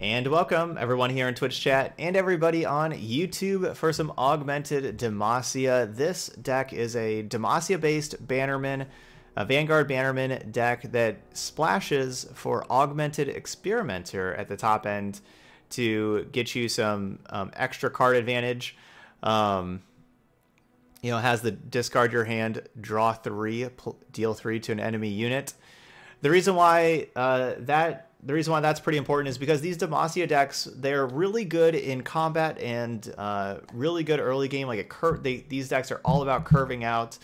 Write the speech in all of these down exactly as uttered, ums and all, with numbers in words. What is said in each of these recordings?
And welcome everyone here in Twitch chat and everybody on YouTube for some Augmented Demacia. This deck is a Demacia-based Bannerman, a Vanguard Bannerman deck that splashes for Augmented Experimenter at the top end to get you some um, extra card advantage. Um, you know, has the discard your hand, draw three, deal three to an enemy unit. The reason why uh, that... The reason why that's pretty important is because these Demacia decks, they're really good in combat and uh, really good early game. Like a curve, they, these decks are all about curving out,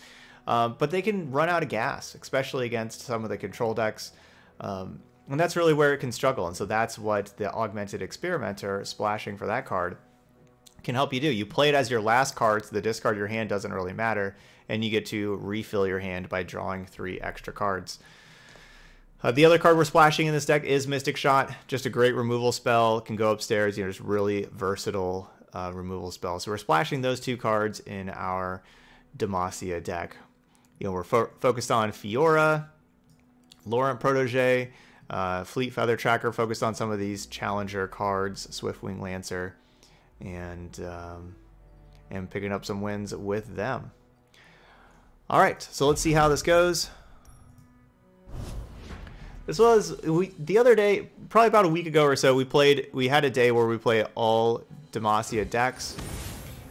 uh, but they can run out of gas, especially against some of the control decks, um, and that's really where it can struggle. And so that's what the Augmented Experimenter splashing for that card can help you do. You play it as your last card, so the discard your hand doesn't really matter, and you get to refill your hand by drawing three extra cards. Uh, the other card we're splashing in this deck is Mystic Shot. Just a great removal spell. Can go upstairs. You know, just really versatile uh, removal spell. So we're splashing those two cards in our Demacia deck. You know, we're fo focused on Fiora, Laurent Protégé, uh, Fleet Feather Tracker. Focused on some of these Challenger cards, Swiftwing Lancer, and um, and picking up some wins with them. All right, so let's see how this goes. This was we the other day, probably about a week ago or so. We played. We had a day where we played all Demacia decks.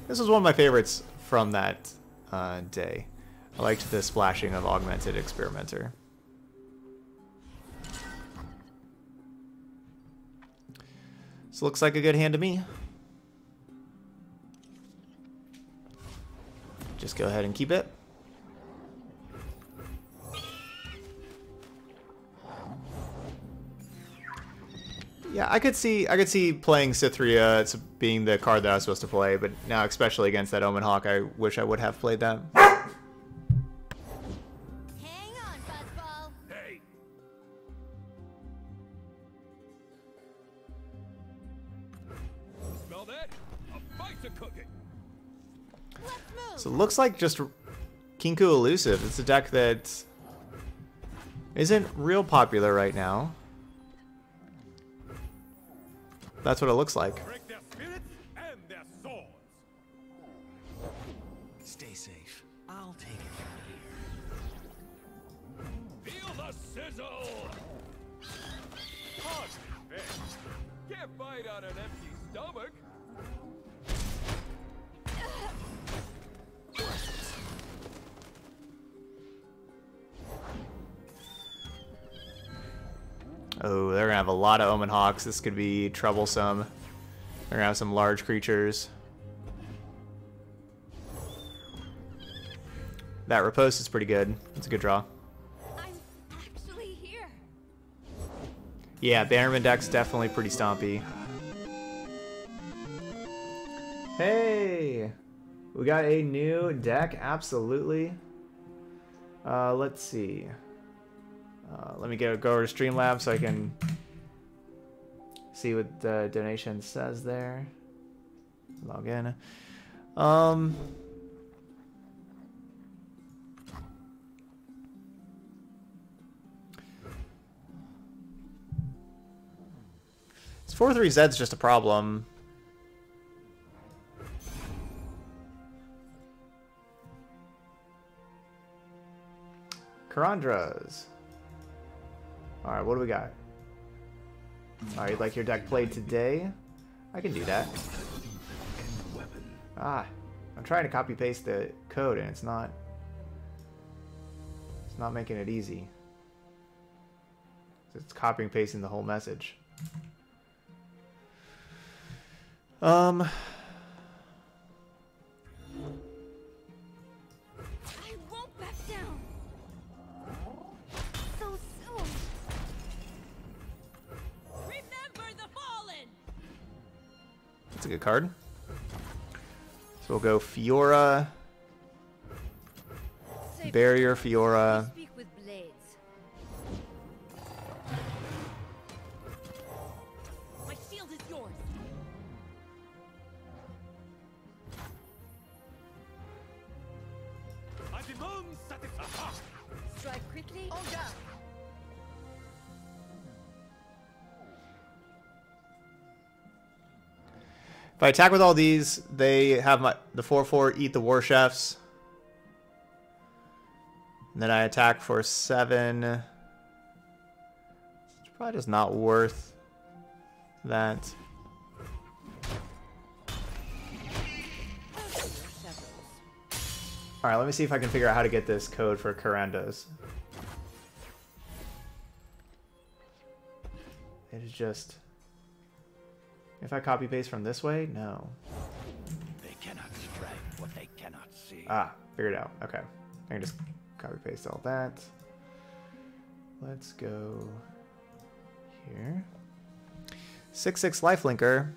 This was one of my favorites from that uh, day. I liked the splashing of Augmented Experimenter. This looks like a good hand to me. Just go ahead and keep it. Yeah, I could see I could see playing Cythria being the card that I was supposed to play, but now, especially against that Omen Hawk, I wish I would have played that. Hang on, Buzzball. Hey. Smell that? A fight to cook it. Let's move. So it looks like just Kinku Elusive. It's a deck that isn't real popular right now. That's what it looks like. Break their spirits and their swords. Stay safe. I'll take it from here. Feel the sizzle. Hot revenge. Can't bite on an empty stomach. Oh, they're gonna have a lot of Omen Hawks. This could be troublesome. They're gonna have some large creatures. That riposte is pretty good. That's a good draw. I'm actually here. Yeah, Bannerman deck's definitely pretty stompy. Hey, we got a new deck. Absolutely. Uh, let's see. Uh, let me go, go over to Streamlabs so I can see what the donation says there. Log in. Um, it's four three Zed's just a problem. Carandra's. Alright, what do we got? Alright, you'd like your deck played today? I can do that. Ah, I'm trying to copy-paste the code and it's not... It's not making it easy. It's copying-pasting the whole message. Um... That's a good card. So we'll go Fiora, Barrier Fiora. My shield is yours. I demand satisfaction. Strike quickly. Oh yeah. If I attack with all these, they have my the four four eat the war chefs. And then I attack for seven. It's probably just not worth that. Alright, let me see if I can figure out how to get this code for Kurandos. It is just... If I copy-paste from this way? No. They cannot strike what they cannot see. Ah, figured it out. Okay. I can just... Copy paste all that. Let's go here. Six six lifelinker.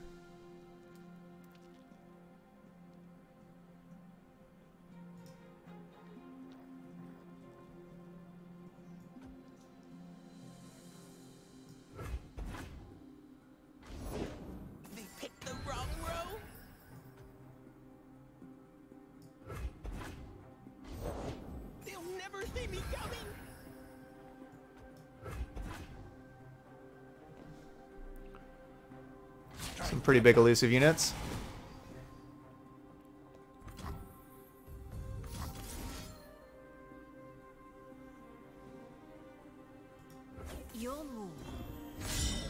They picked the wrong row. Some pretty big elusive units. Your move.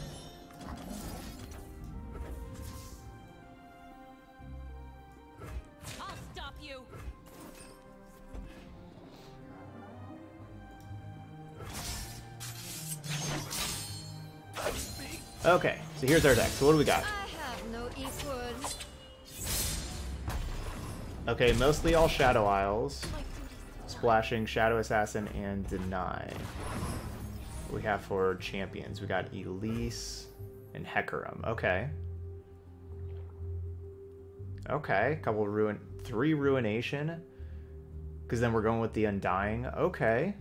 I'll stop you. Okay, so here's our deck. So what do we got? Okay, mostly all Shadow Isles, splashing Shadow Assassin and Deny. What we have for champions, we got Elise and Hecarim. Okay. Okay, couple of ruin, three Ruination, because then we're going with the Undying. Okay,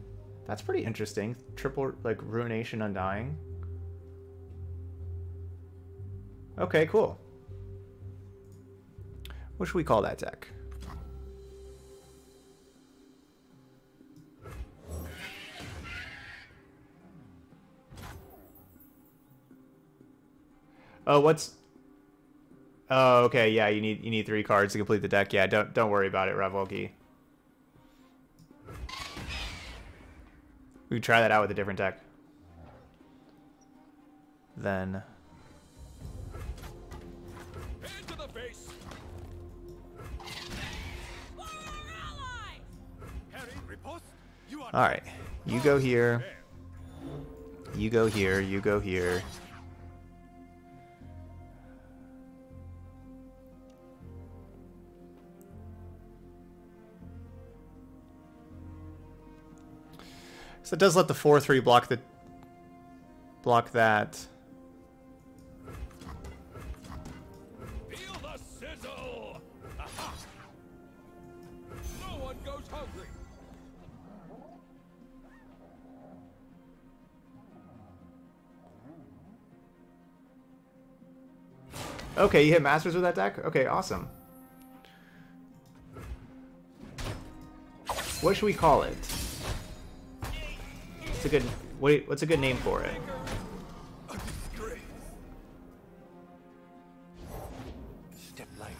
that's pretty interesting. Triple like Ruination, Undying. Okay, cool. What should we call that deck? Oh, what's? Oh, okay, yeah. You need you need three cards to complete the deck. Yeah, don't don't worry about it, Ravolgi. We can try that out with a different deck. Then. Into the face. All right, you go here. You go here. You go here. So it does let the four three block the block that. Feel the sizzle. Aha. No one goes hungry. Okay, you hit Masters with that deck? Okay, awesome. What should we call it? A good wait, what's a good name for it? Step like that.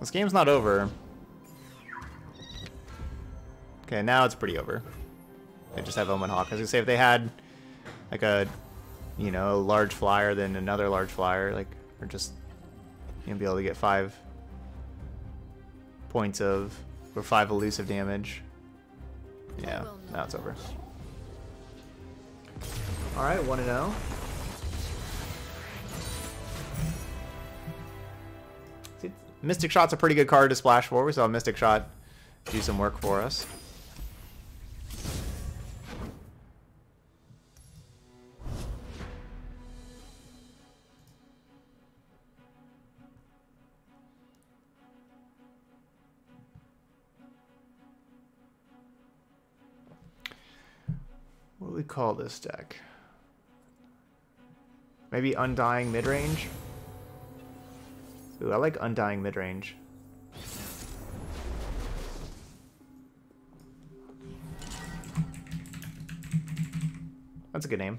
This game's not over. Okay, now it's pretty over. They just have Omen Hawk. I was gonna say, if they had like a, you know, large flyer, then another large flyer, like, or just You're going to be able to get five points of, or five elusive damage. Yeah, now it's over. Alright, one and oh. Mystic Shot's a pretty good card to splash for. We saw Mystic Shot do some work for us. What do we call this deck? Maybe Undying Midrange? Ooh, I like Undying Midrange. That's a good name.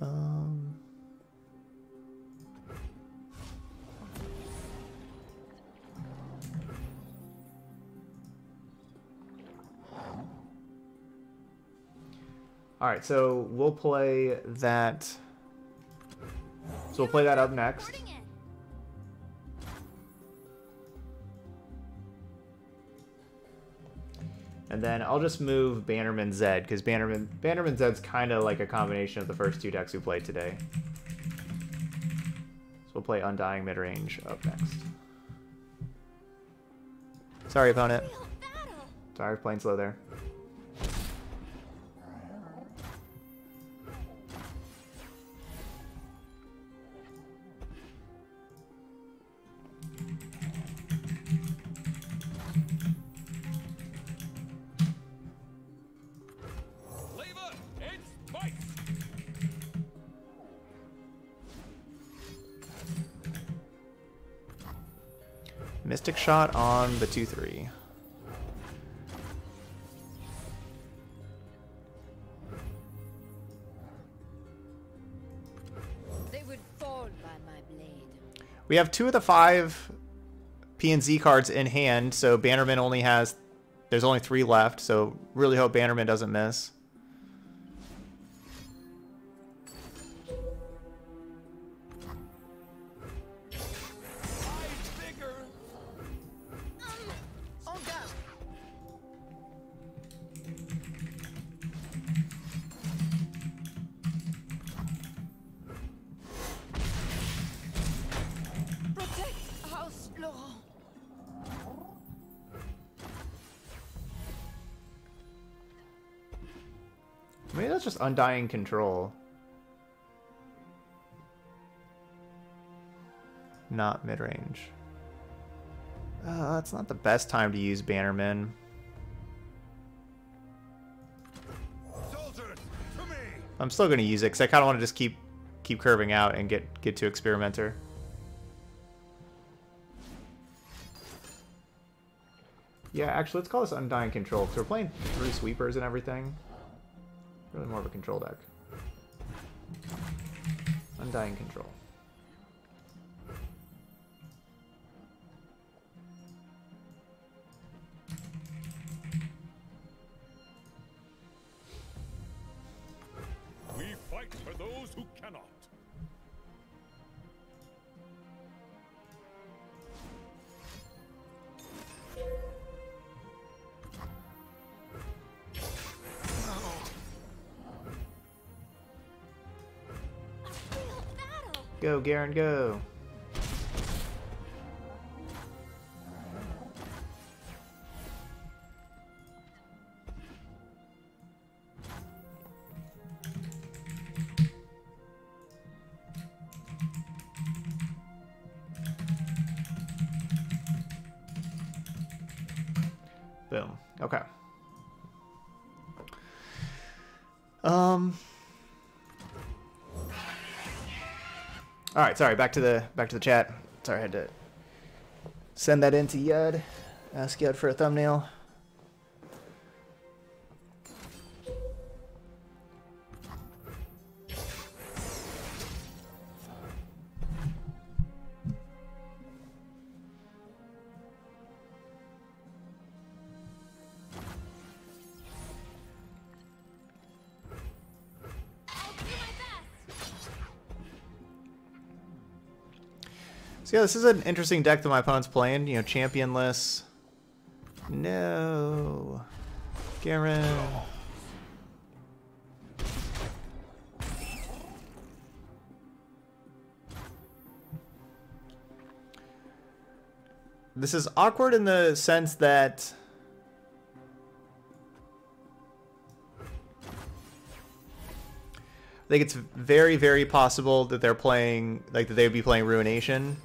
Um, all right, so we'll play that. So we'll play that up next. And then I'll just move Bannerman Zed, because Bannerman Bannerman Zed's kind of like a combination of the first two decks we played today. So we'll play Undying Midrange up next. Sorry, opponent. Sorry for playing slow there. Mystic Shot on the two three. They would fall by my blade. We have two of the five P and Z cards in hand, so Bannerman only has, there's only three left, so really hope Bannerman doesn't miss. Maybe that's just Undying Control. Not midrange. Uh, that's not the best time to use Bannerman. Soldiers, to me. I'm still going to use it because I kind of want to just keep keep curving out and get get to Experimenter. Yeah, actually, let's call this Undying Control because we're playing three sweepers and everything. Really more of a control deck. Undying Control. We fight for those who cannot. Go, Garen, go. Boom. Okay. Um... All right, sorry. Back to the back to the chat. Sorry, I had to send that in to Yud. Ask Yud for a thumbnail. So yeah, this is an interesting deck that my opponent's playing. You know, championless. No. Garen. This is awkward in the sense that I think it's very, very possible that they're playing, like, that they would be playing Ruination.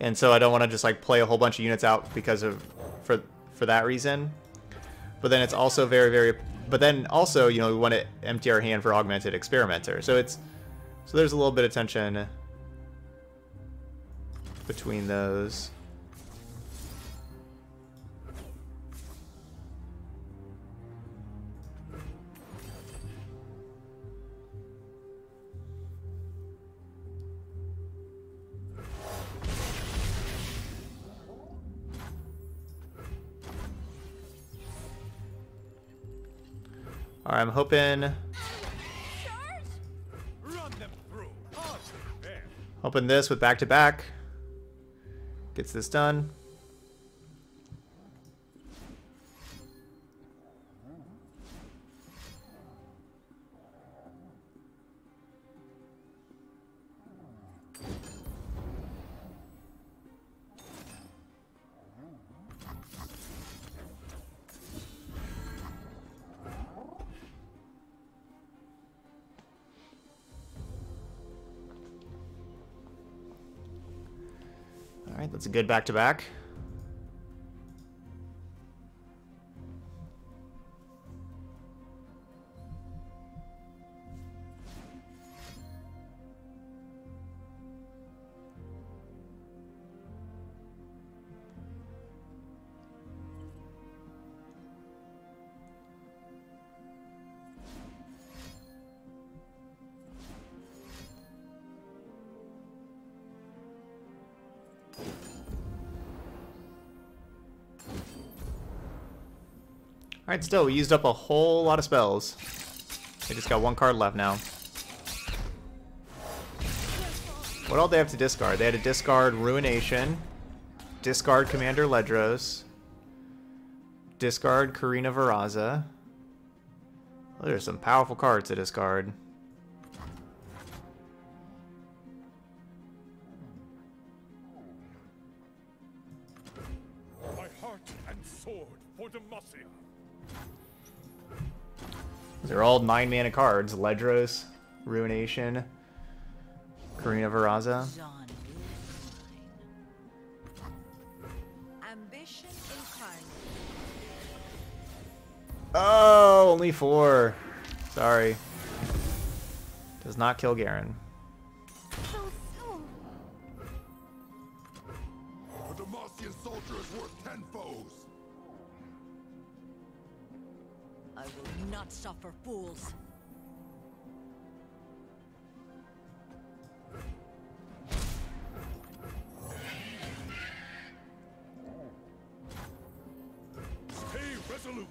And so I don't want to just, like, play a whole bunch of units out because of, for, for that reason. But then it's also very, very... But then also, you know, we want to empty our hand for Augmented Experimenter. So it's, so there's a little bit of tension between those. Alright, I'm hoping hoping this with back to back gets this done. That's a good back-to-back. Alright, still, we used up a whole lot of spells. They just got one card left now. What all they have to discard? They had to discard Ruination, discard Commander Ledros, discard Karina Veraza. Well, there's some powerful cards to discard. My heart and sword for Demacia. They're all nine mana cards. Ledros, Ruination, Karina Veraza. Oh, only four. Sorry. Does not kill Garen. So soon. The Demacian soldier is worth ten foes. I will not suffer fools. Stay resolute.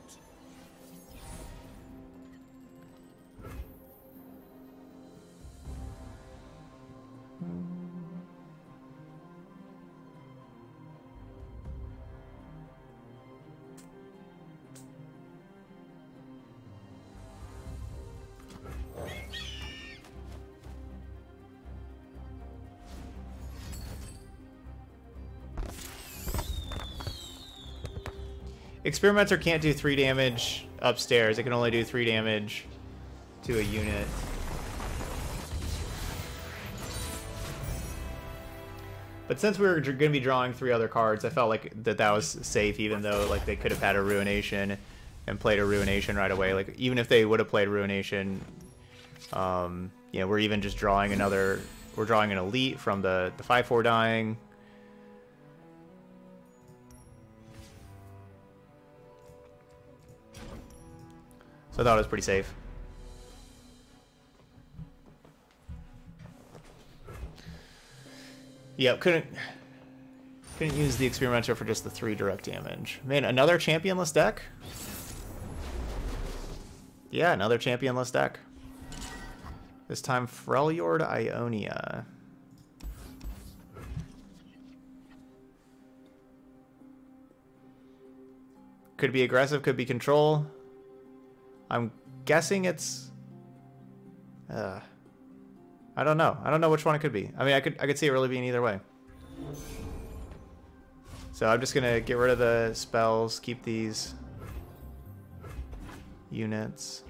Experimenter can't do three damage upstairs. It can only do three damage to a unit. But since we were going to be drawing three other cards, I felt like that that was safe, even though like they could have had a Ruination and played a Ruination right away. Like even if they would have played Ruination, um, you know, we're even just drawing another. We're drawing an Elite from the the five four dying. So I thought it was pretty safe. Yeah, couldn't couldn't use the Experimenter for just the three direct damage. Man, another championless deck? Yeah, another champion-less deck. This time, Freljord Ionia. Could be aggressive, could be control. I'm guessing it's... Uh, I don't know. I don't know which one it could be. I mean, I could I could see it really being either way. So I'm just going to get rid of the spells, keep these units.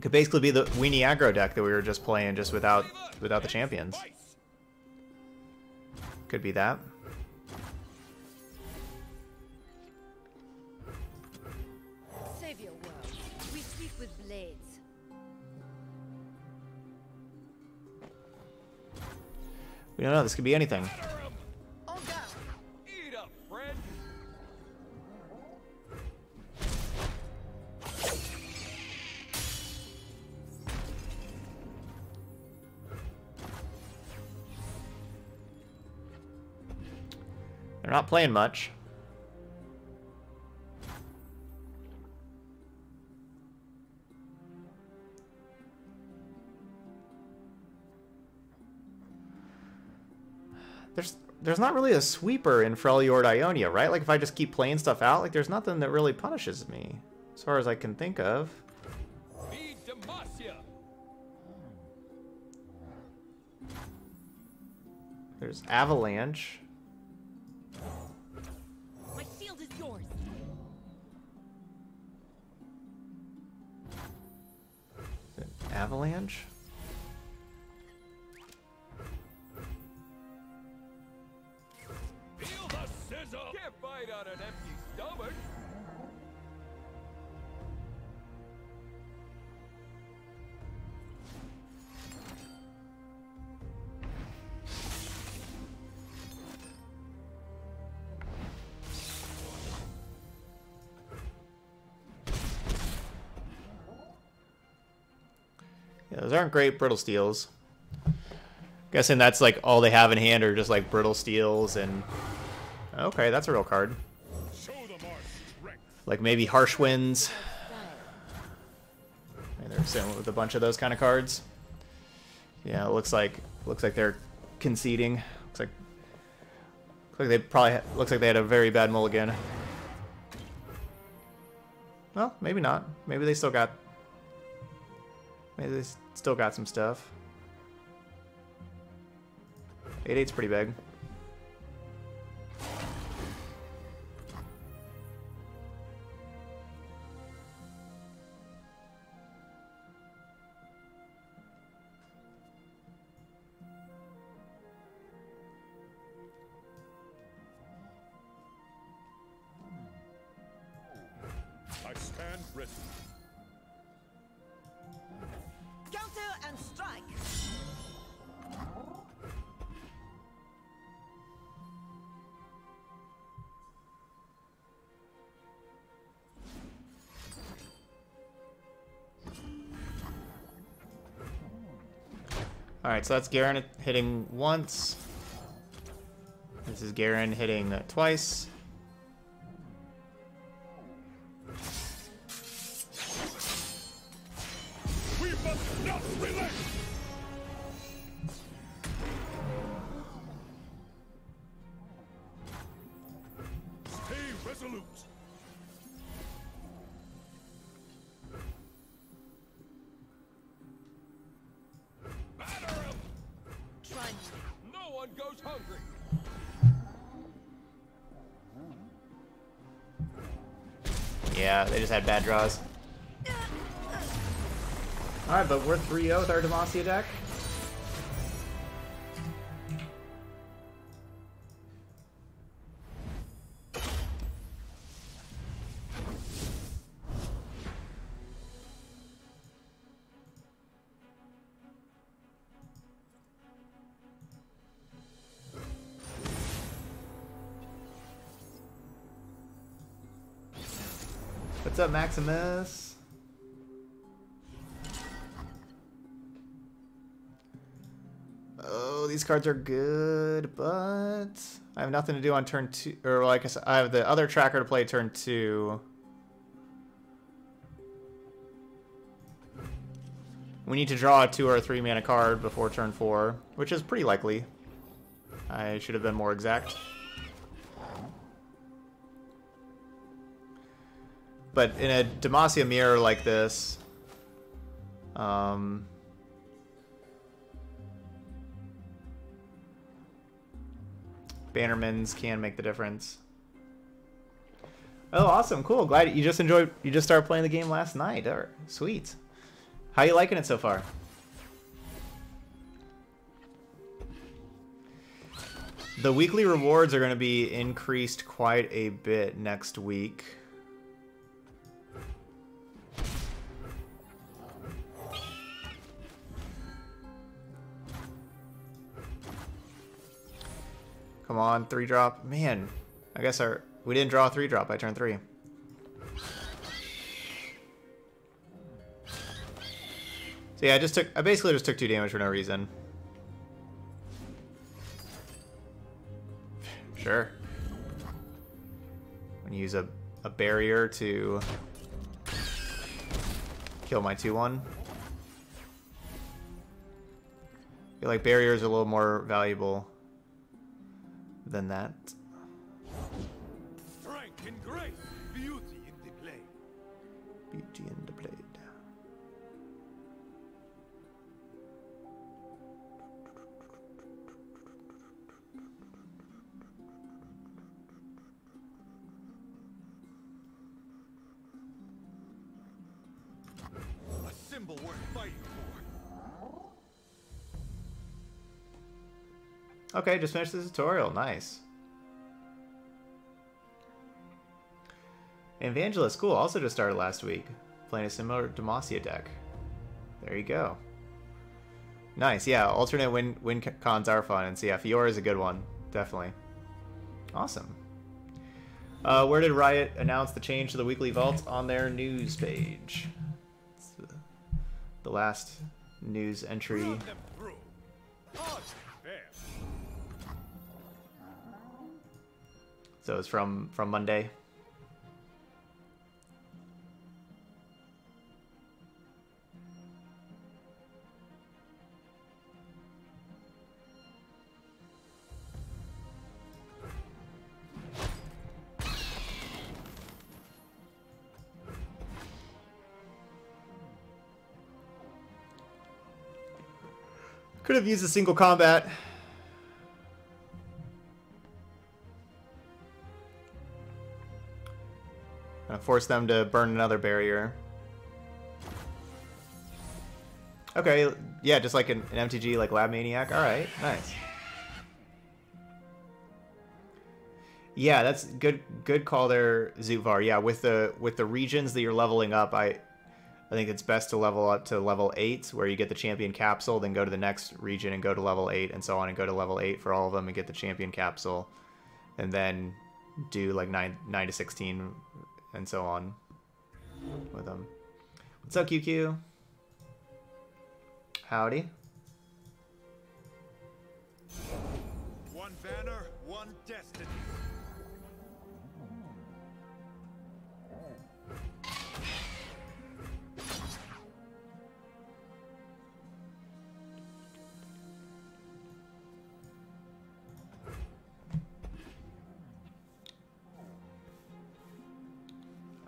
Could basically be the weenie aggro deck that we were just playing, just without without the champions. Could be that. Save your world. We speak with blades. We don't know. This could be anything. They're not playing much. There's there's not really a sweeper in Freljord Ionia, right? Like if I just keep playing stuff out, like there's nothing that really punishes me, as far as I can think of. There's Avalanche. Avalanche? Feel the sizzle. Can't fight on an empty stomach. Those aren't great brittle steels. Guessing that's like all they have in hand are just like brittle steels and... Okay, that's a real card. Like maybe Harsh Winds. And they're sitting with a bunch of those kind of cards. Yeah, it looks like looks like they're conceding. Looks like looks like they probably looks like they had a very bad mulligan. Well, maybe not. Maybe they still got. Maybe they still got some stuff. eight eight's pretty big. I stand ready. And strike. All right, so that's Garen hitting once. This is Garen hitting twice. Yeah, they just had bad draws. Alright, but we're three oh with our Demacia deck. What's up, Maximus? Oh, these cards are good, but I have nothing to do on turn two. Or, like I said, I have the other tracker to play turn two. We need to draw a two or a three mana card before turn four, which is pretty likely. I should have been more exact. But in a Demacia mirror like this, um, Bannermans can make the difference. Oh, awesome, cool. Glad you just enjoyed. You just started playing the game last night. All right, sweet. How you liking it so far? The weekly rewards are going to be increased quite a bit next week. Come on, three drop. Man, I guess our we didn't draw a three drop by turn three. So yeah, I just took. I basically just took two damage for no reason. Sure. I'm gonna use a a barrier to kill my two one. I feel like barriers are a little more valuable than that. Strength and grace, beauty in the blade. Beauty in the blade. Okay, just finished the tutorial. Nice. Evangelist, cool. Also just started last week. Playing a similar Demacia deck. There you go. Nice, yeah. Alternate win, win cons are fun. And so yeah, Fiora is a good one. Definitely. Awesome. Uh, where did Riot announce the change to the weekly vault? On their news page. It's the, the last news entry. So it's from, from Monday. Could have used a single combat. Force them to burn another barrier. Okay, yeah, just like an, an M T G, like Lab Maniac. All right, nice. Yeah, that's good. Good call there, Zutvar. Yeah, with the with the regions that you're leveling up, I I think it's best to level up to level eight, where you get the champion capsule, then go to the next region and go to level eight, and so on, and go to level eight for all of them and get the champion capsule, and then do like nine nine to sixteen. And so on with them. What's up, Q Q? Howdy. One banner, one destiny.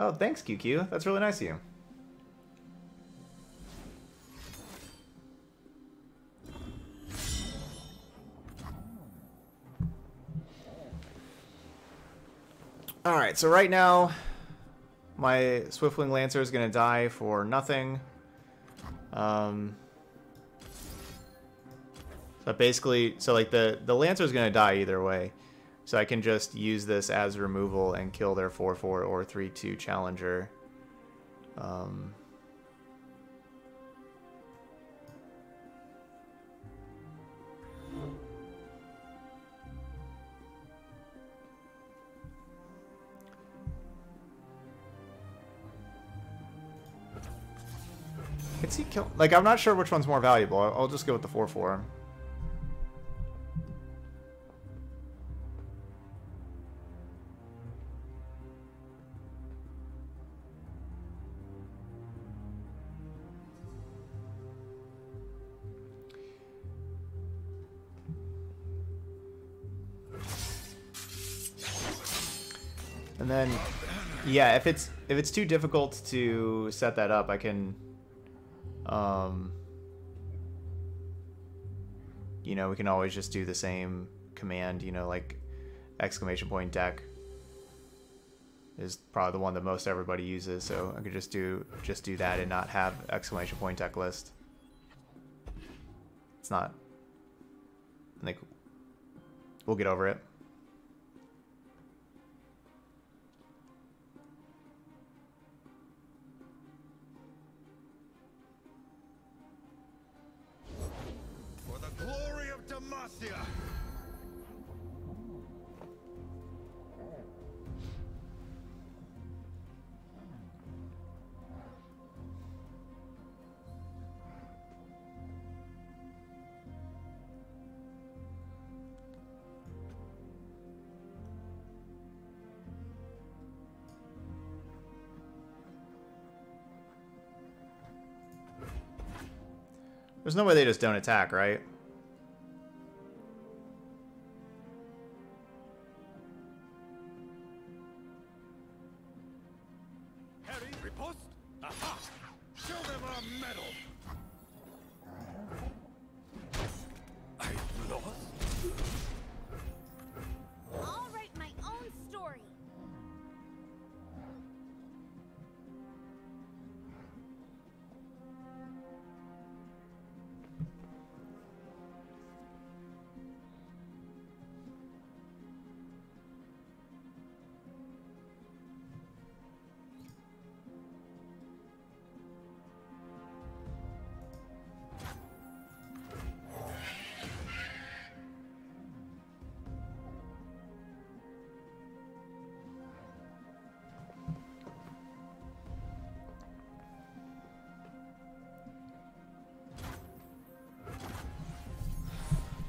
Oh, thanks, Q Q. That's really nice of you. Alright, so right now, my Swiftwing Lancer is going to die for nothing. Um, so basically, so like the, the Lancer is going to die either way. So I can just use this as removal and kill their four four or three two Challenger. Um, Did he kill? Like, I'm not sure which one's more valuable. I'll just go with the four four. And then, yeah, if it's if it's too difficult to set that up, I can, um, you know, we can always just do the same command, you know, like exclamation point deck is probably the one that most everybody uses, so I could just do just do that and not have exclamation point deck list. It's not, I think we'll get over it. There's no way they just don't attack, right?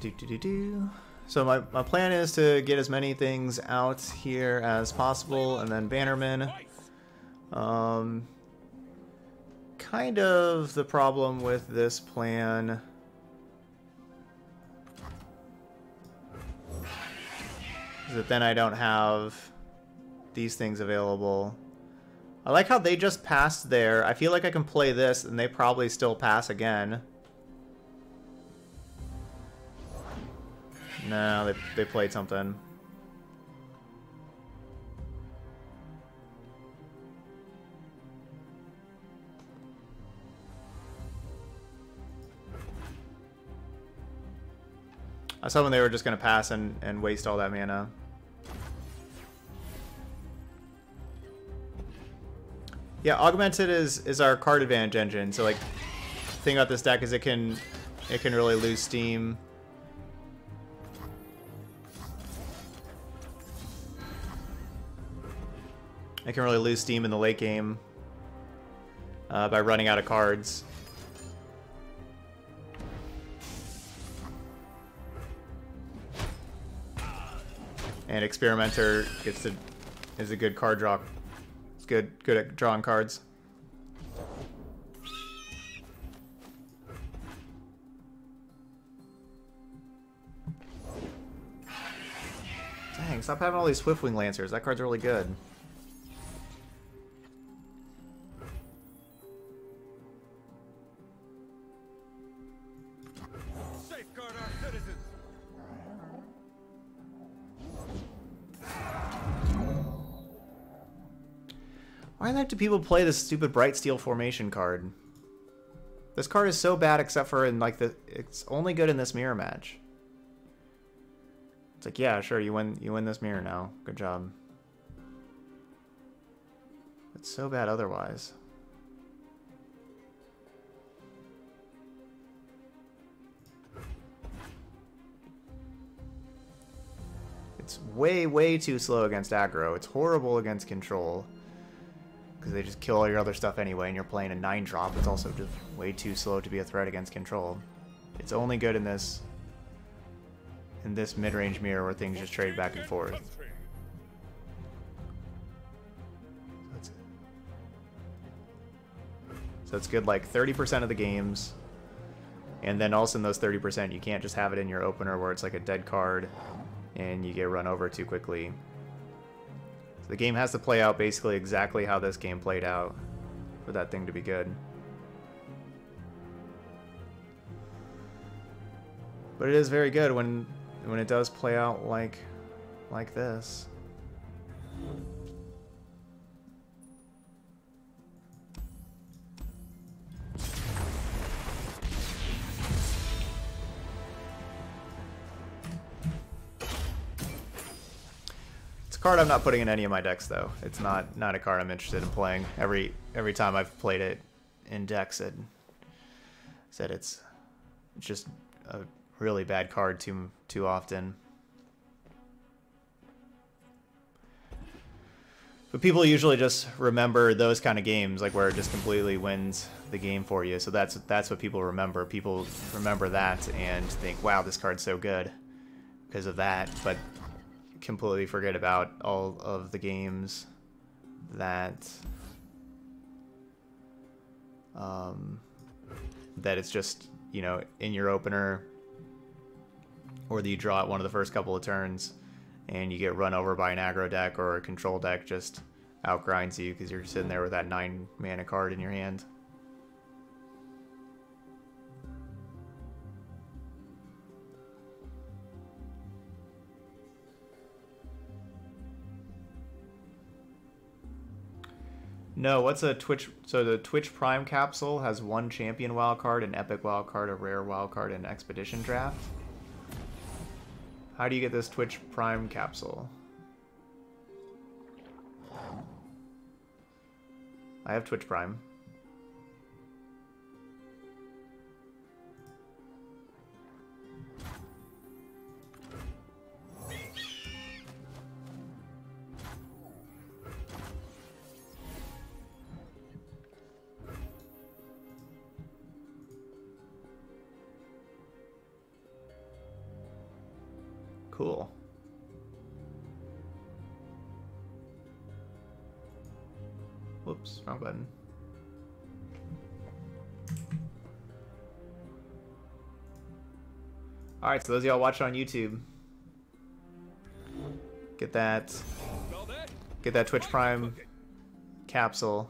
Do, do, do, do. So my, my plan is to get as many things out here as possible, and then Bannerman. Um, kind of the problem with this plan is that then I don't have these things available. I like how they just passed there. I feel like I can play this, and they probably still pass again. No, they, they played something. I was hoping they were just going to pass and, and waste all that mana. Yeah, Augmented is, is our card advantage engine. So, like, the thing about this deck is it can, it can really lose steam. I can really lose steam in the late game uh, by running out of cards. And Experimenter gets to, is a good card draw. It's good, good at drawing cards. Dang! Stop having all these Swiftwing Lancers. That card's really good. Why the heck do people play this stupid Bright Steel formation card? This card is so bad, except for in like the it's only good in this mirror match. It's like, yeah, sure, you win you win this mirror now. Good job. It's so bad otherwise. It's way, way too slow against aggro. It's horrible against control. because they just kill all your other stuff anyway, and you're playing a nine drop. It's also just way too slow to be a threat against control. It's only good in this in this mid-range mirror where things just trade back and forth. That's it. So it's good like thirty percent of the games, and then also in those thirty percent, you can't just have it in your opener where it's like a dead card and you get run over too quickly. So the game has to play out basically exactly how this game played out for that thing to be good. But it is very good when when it does play out like like this. Card I'm not putting in any of my decks though. It's not not a card I'm interested in playing. Every every time I've played it in decks, it said it's just a really bad card too too often. But people usually just remember those kind of games, like where it just completely wins the game for you. So that's that's what people remember. People remember that and think, wow, this card's so good because of that. But completely forget about all of the games that um, that it's just, you know, in your opener, or that you draw it one of the first couple of turns and you get run over by an aggro deck or a control deck just outgrinds you because you're sitting there with that nine mana card in your hand. No, what's a Twitch? So the Twitch Prime capsule has one champion wildcard, an epic wildcard, a rare wildcard, and an expedition draft. How do you get this Twitch Prime capsule? I have Twitch Prime. Cool. Whoops, wrong button. All right, so those of y'all watching on YouTube, get that, get that Twitch Prime capsule.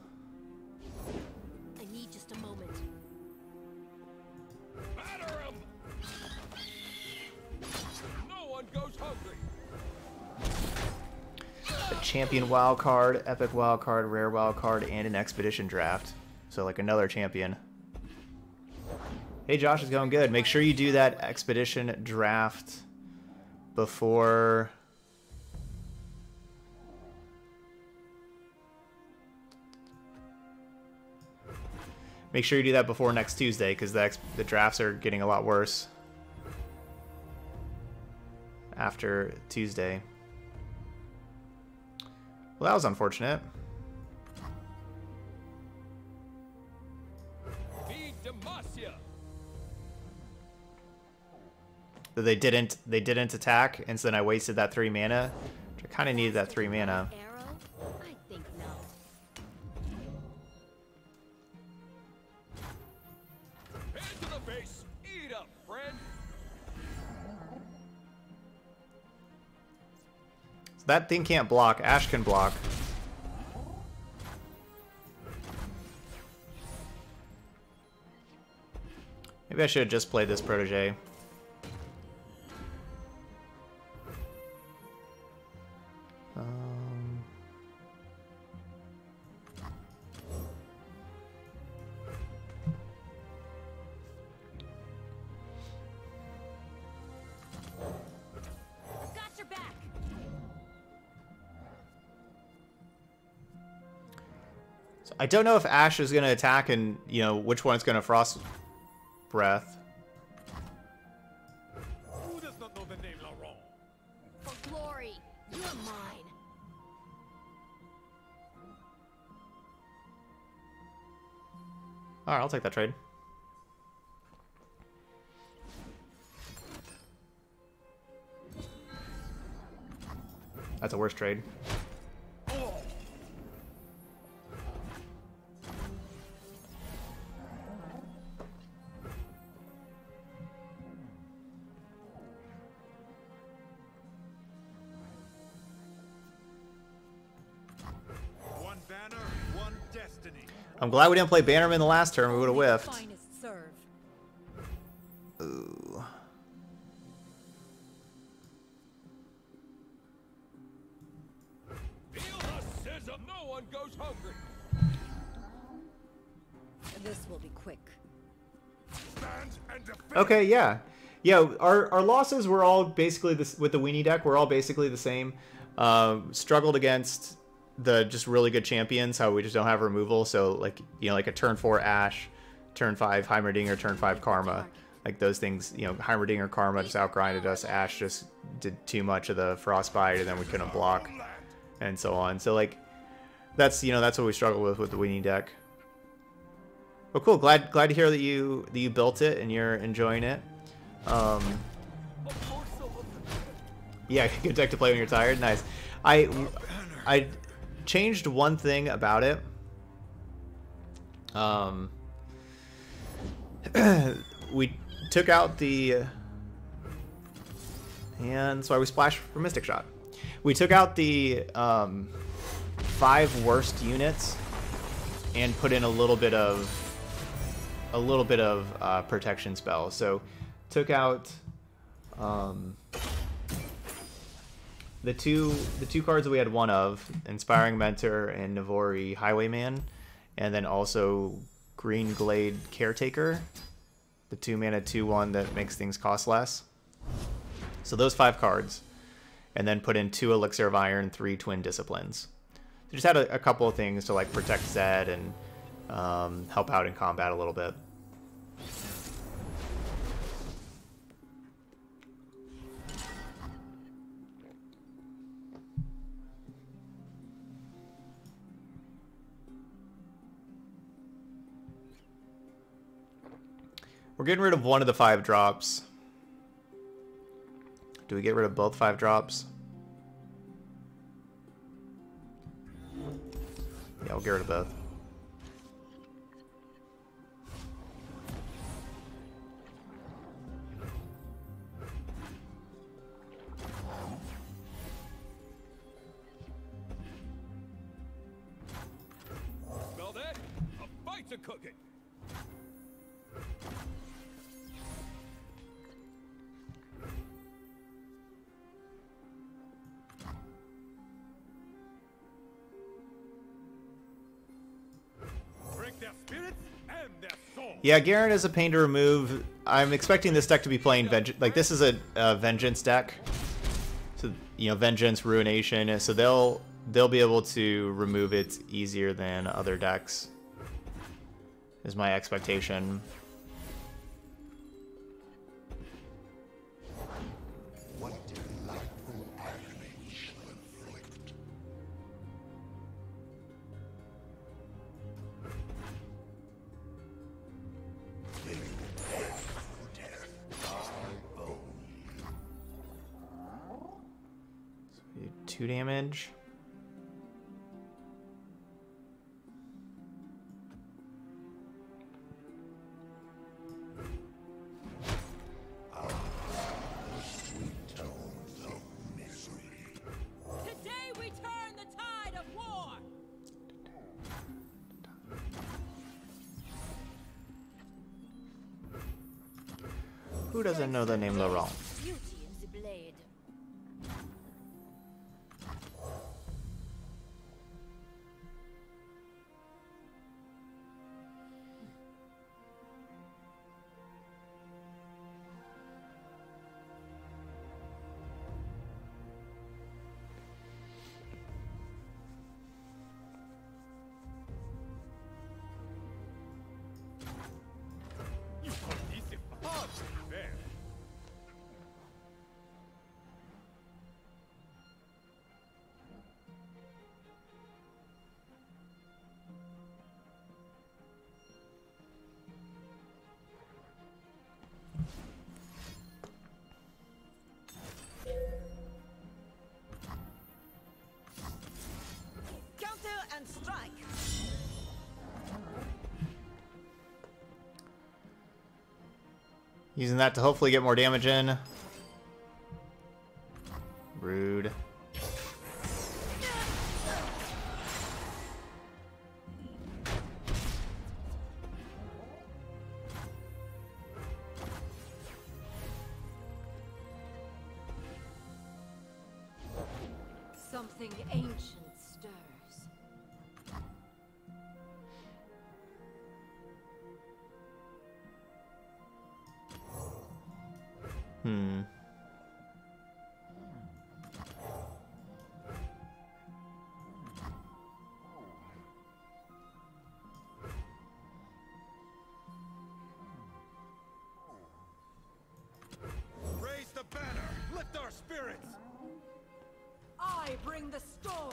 Champion wildcard, epic wildcard, rare wildcard, and an expedition draft. So like another champion. Hey Josh, it's going good. Make sure you do that expedition draft before Make sure you do that before next Tuesday, because the ex the drafts are getting a lot worse after Tuesday. Well, that was unfortunate. That they didn't they didn't attack, and so then I wasted that three mana. Which I kind of needed that three mana. That thing can't block. Ash can block. Maybe I should have just played this Protege. Um... Got your back. I don't know if Ash is going to attack and, you know, which one it's going to Frost Breath. Who does not know the name Laurent? For glory, you're mine. Alright, I'll take that trade. That's a worse trade. I'm glad we didn't play Bannerman the last turn. We would have whiffed. Ooh. No one goes hungry. This will be quick. Okay, yeah, yeah. Our our losses were all basically this with the weenie deck. We're all basically the same. Um, struggled against the just really good champions, how we just don't have removal. So like, you know, like a turn four Ashe, turn five Heimerdinger, turn five Karma, like those things, you know, Heimerdinger, Karma just outgrinded us. Ashe just did too much of the Frostbite and then we couldn't block and so on. So like, that's, you know, that's what we struggle with with the weenie deck. Well, cool. Glad, glad to hear that you, that you built it and you're enjoying it. Um, yeah, good deck to play when you're tired. Nice. I, I, changed one thing about it. Um, we took out the, and that's why we splashed for Mystic Shot. We took out the um, five worst units and put in a little bit of a little bit of uh, protection spell. So took out um, The two the two cards that we had one of, Inspiring Mentor and Navori Highwayman, and then also Green Glade Caretaker, the two mana two one that makes things cost less. So those five cards, and then put in two Elixir of Iron, three Twin Disciplines. So just had a, a couple of things to like protect Zed and um, help out in combat a little bit. We're getting rid of one of the five drops. Do we get rid of both five drops? Yeah, we'll get rid of both. Smell that? A bite's a cooking. Yeah, Garen is a pain to remove. I'm expecting this deck to be playing Vengeance. Like, this is a, a Vengeance deck. So, you know, Vengeance, Ruination. So they'll they'll be able to remove it easier than other decks, is my expectation. Two damage. Oh, sweet tones of misery. Today we turn the tide of war. Who doesn't know the name Laurent? Using that to hopefully get more damage in. Rude. Something ancient stirs. Hmm. Raise the banner. Lift our spirits. I bring the storm.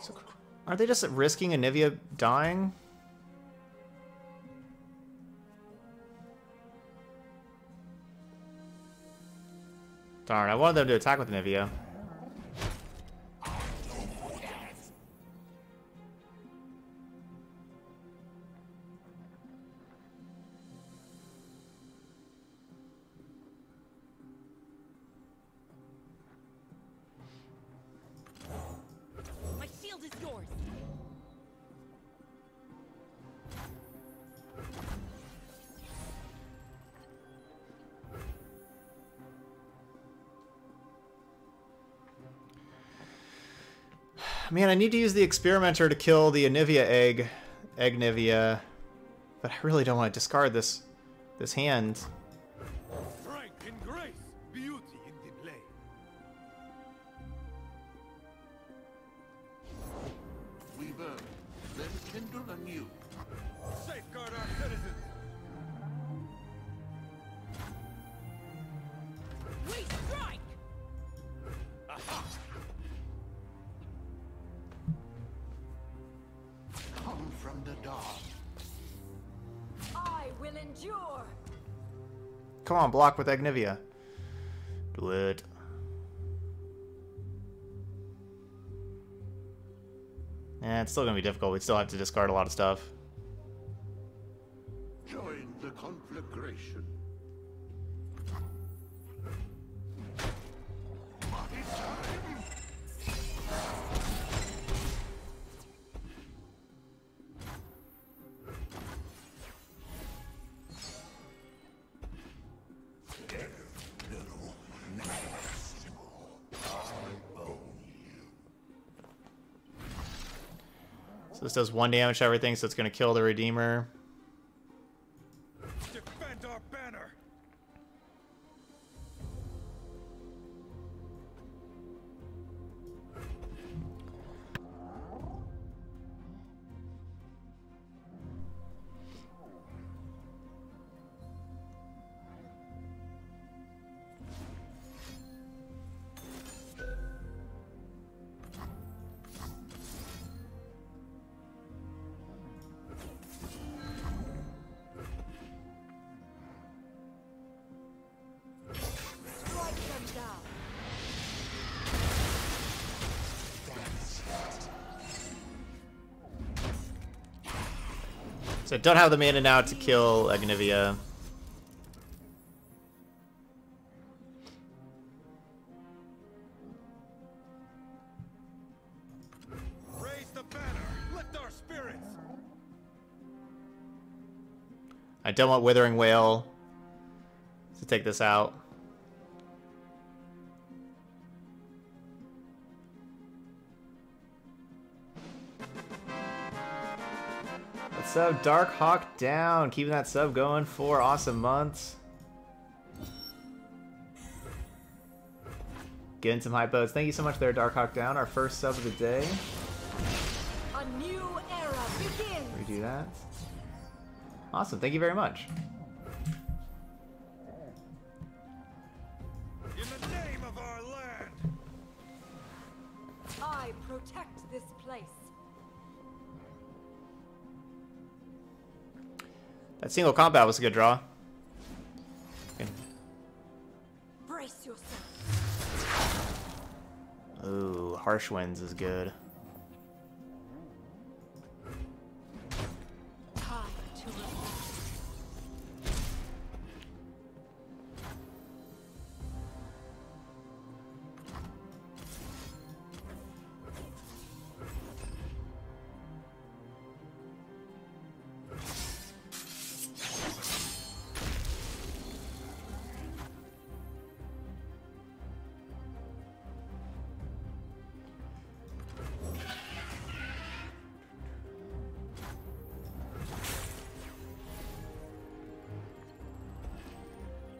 So, aren't they just risking Anivia dying? Darn, I wanted them to attack with Anivia. Man, I need to use the experimenter to kill the Anivia egg, Agnivia, but I really don't want to discard this, this hand. Strength in grace, beauty in delay. We burn, then kindle anew. Safeguard our citizens. We strike. Aha. From the dark. I will endure. Come on, block with Agnivia. Do it. Eh, it's still gonna be difficult. We still have to discard a lot of stuff. Join the conflagration. This does one damage to everything, so it's going to kill the Redeemer. Defend our banner. So I don't have the mana now to kill Agnivia. Raise the banner, lift our spirits. I don't want Withering Whale to take this out. So Darkhawk Down, keeping that sub going for awesome months. Getting some hype votes. Thank you so much there, Darkhawk Down, our first sub of the day. A new era begins. Redo that. Awesome, thank you very much. In the name of our land. I protect this place. That single combat was a good draw. Okay. Brace yourself. Ooh, Harsh Winds is good.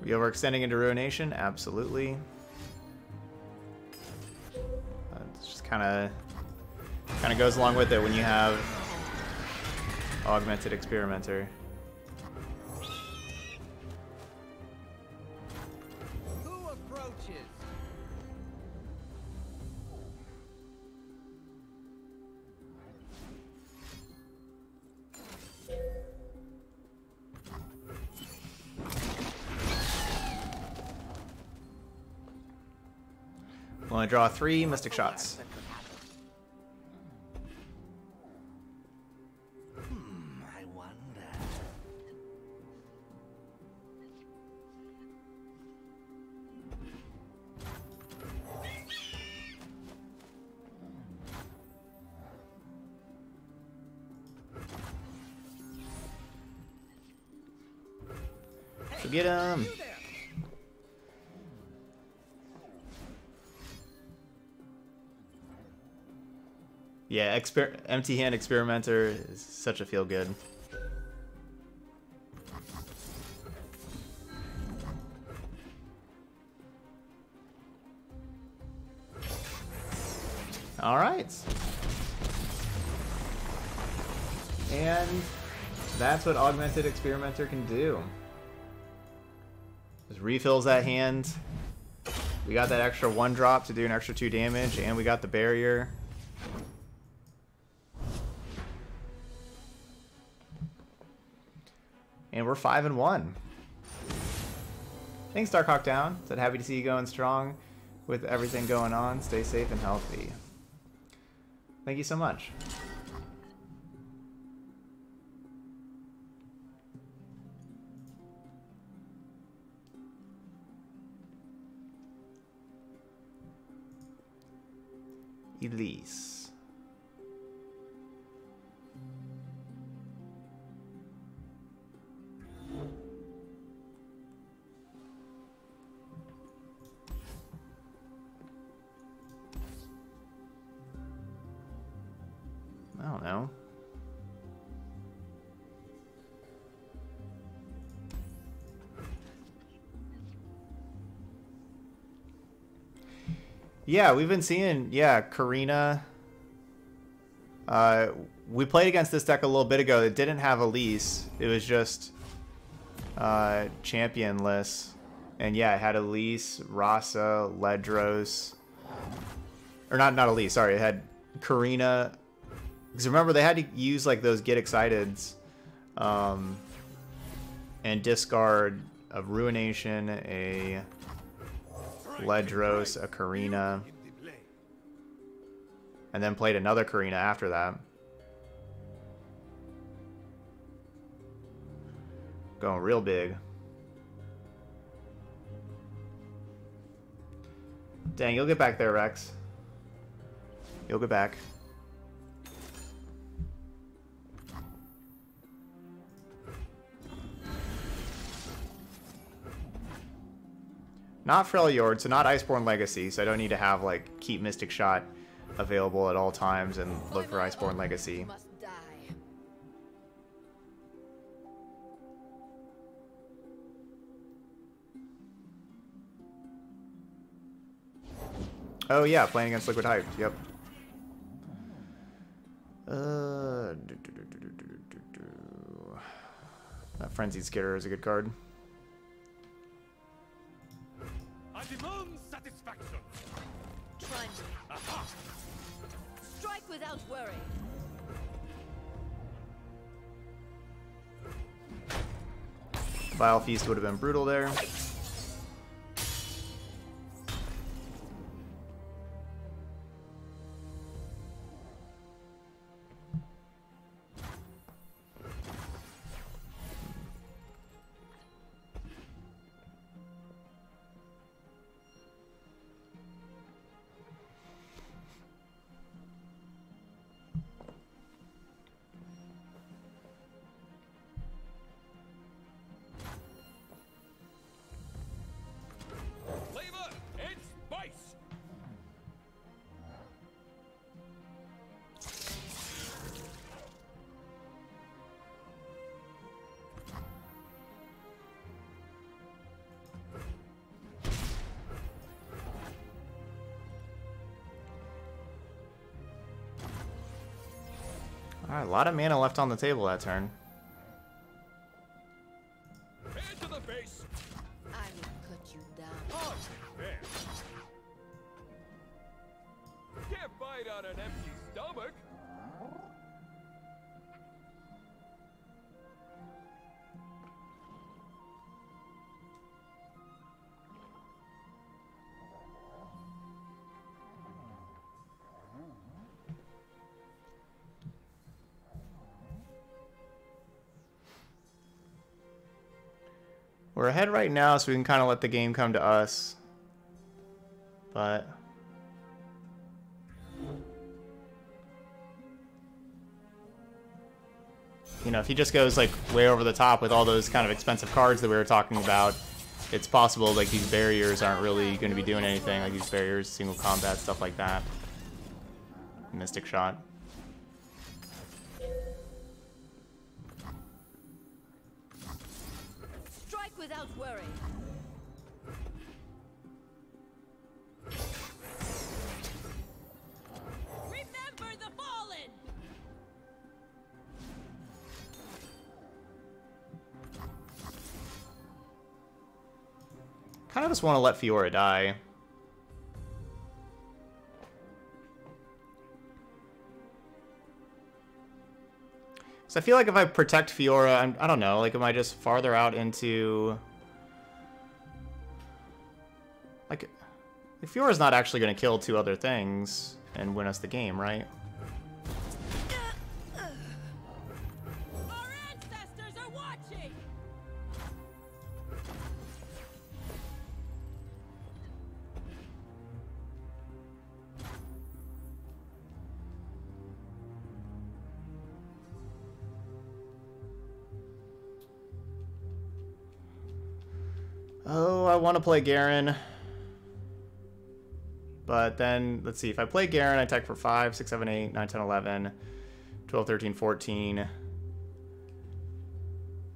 We overextending into Ruination? Absolutely. Uh, it's just kind of kind of goes along with it when you have Augmented Experimenter. I draw three Mystic Shots. Hmm, I wonder. So get him. Yeah, exper empty hand experimenter is such a feel good. All right, and that's what Augmented Experimenter can do. Just refills that hand. We got that extra one drop to do an extra two damage, and we got the barrier. And we're five and one. Thanks, Darkhawk Down. Said happy to see you going strong with everything going on. Stay safe and healthy. Thank you so much. Elise. I don't know. Yeah, we've been seeing, yeah, Karina. Uh, we played against this deck a little bit ago that didn't have Elise. It was just uh, championless. And yeah, it had Elise, Rasa, Ledros. Or not, not Elise, sorry. It had Karina. Because remember, they had to use like those Get Exciteds um, and discard a Ruination, a Ledros, a Karina, and then played another Karina after that. Going real big. Dang, you'll get back there, Rex. You'll get back. Not Freljord, so not Iceborne Legacy, so I don't need to have, like, keep Mystic Shot available at all times and look for Iceborne Legacy. Oh, yeah, playing against Liquid Hype, yep. Uh, do, do, do, do, do, do, do. That Frenzied Skitter is a good card. Demand satisfaction. Try me. Aha. Strike without worry. Vile Feast would have been brutal there. Alright, a lot of mana left on the table that turn. Head to the base. I will cut you down. Can't bite on an empty stomach. We're ahead right now, so we can kind of let the game come to us. But you know, if he just goes like way over the top with all those kind of expensive cards that we were talking about, it's possible like these barriers aren't really going to be doing anything. Like these barriers, single combat, stuff like that. Mystic Shot. Without worry. Remember the fallen. Kind of just want to let Fiora die. So I feel like if I protect Fiora, I'm, I don't know, like, am I just farther out into... Like, Fiora's not actually going to kill two other things and win us the game, right? Our ancestors are watching! Oh, I want to play Garen. But then, let's see, if I play Garen, I tech for five, six, seven, eight, nine, ten, eleven, twelve, thirteen, fourteen.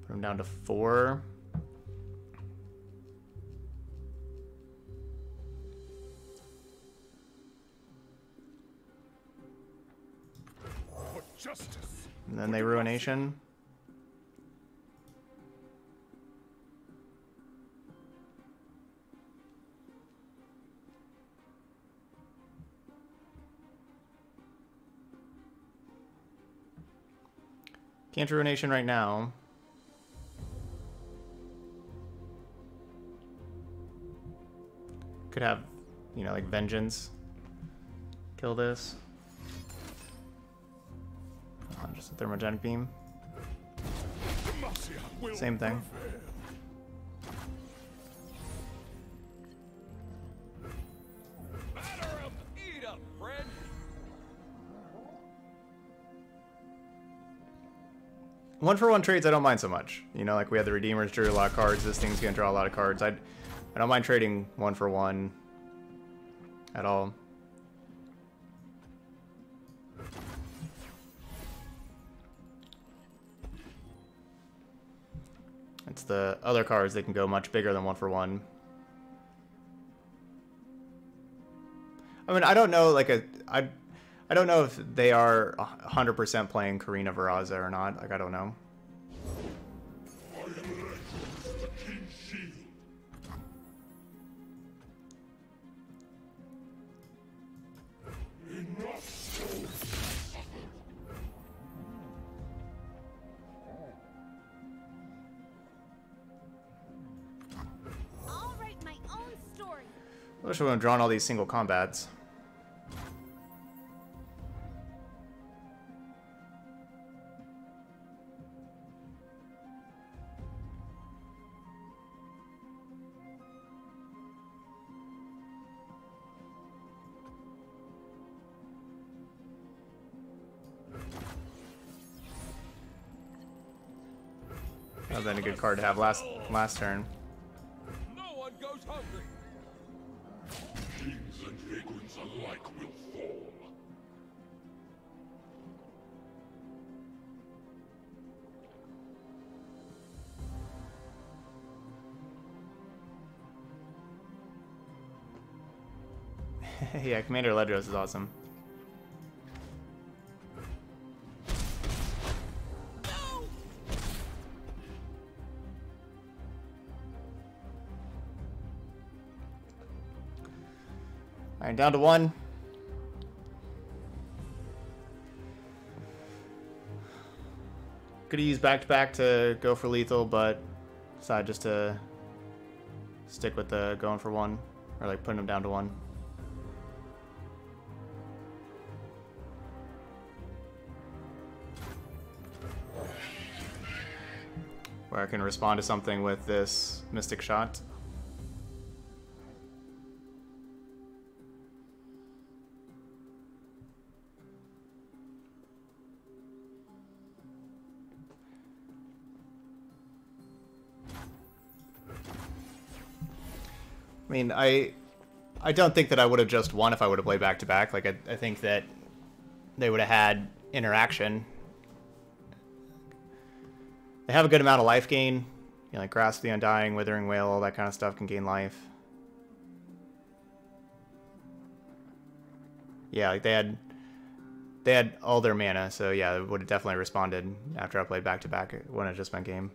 Put him down to four. For justice. And then they Ruination. Can't Ruination right now. Could have, you know, like Vengeance. Kill this. Oh, just a Thermogenic Beam. Same thing. One for one trades I don't mind so much. You know, like we had the Redeemers drew a lot of cards. This thing's gonna draw a lot of cards. I, I don't mind trading one for one at all. It's the other cards that can go much bigger than one for one. I mean, I don't know. Like a, I. I don't know if they are one hundred percent playing Karina Veraza or not. Like, I don't know. I am Ledros, the King's Shield. Enough souls suffered. I'll write my own story. I wish I would have drawn all these single combats. That was a good card to have last last turn. No one goes hungry. Kings and vagrants alike will fall. Yeah, Commander Ledros is awesome. Alright, down to one. Could have used back-to-back to go for lethal, but decided just to stick with the going for one, or like putting him down to one. Where I can respond to something with this Mystic Shot. I mean, I I don't think that I would have just won if I would have played back-to-back. Like, I, I think that they would have had interaction. They have a good amount of life gain. You know, like Grasp the Undying, Withering Whale, all that kind of stuff can gain life. Yeah, like they had they had all their mana, so yeah, it would have definitely responded after I played back-to-back. It wouldn't have just been game.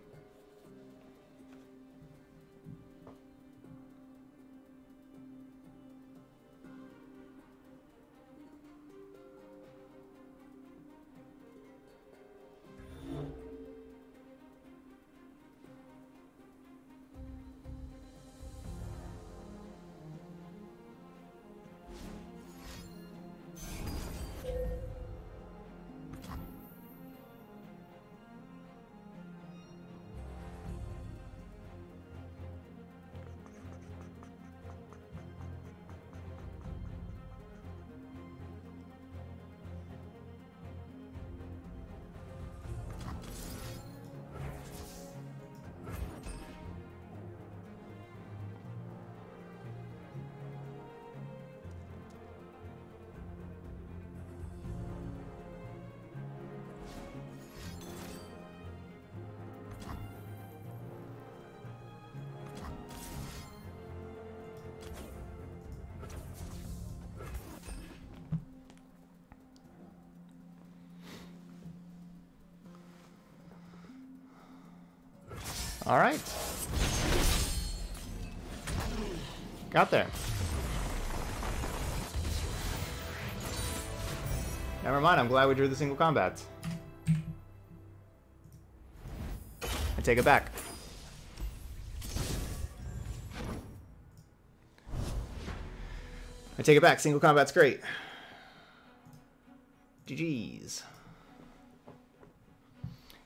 All right. Got there. Never mind, I'm glad we drew the single combat. I take it back. I take it back. Single combat's great. G G's.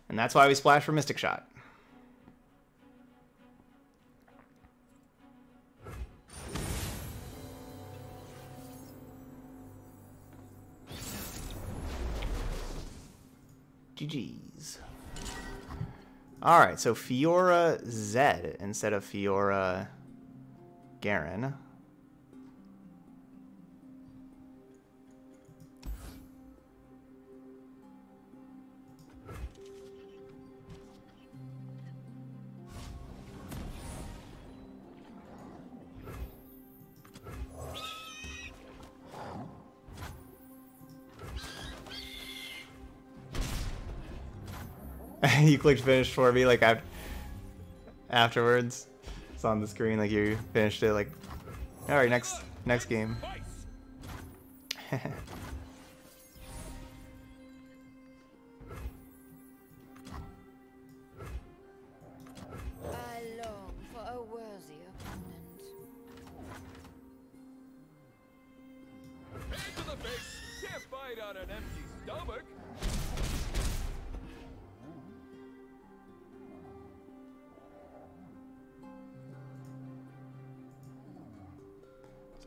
And that's why we splash for Mystic Shot. G G's. Alright, so Fiora Zed instead of Fiora Garen. You clicked finish for me like after afterwards. It's on the screen like you finished it like, all right, next next game.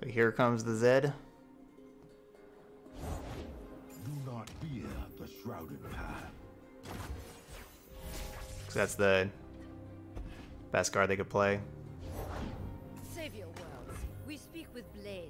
Here comes the Zed. Do not fear the shrouded path. Because that's the best card they could play. Save your worlds. We speak with blades.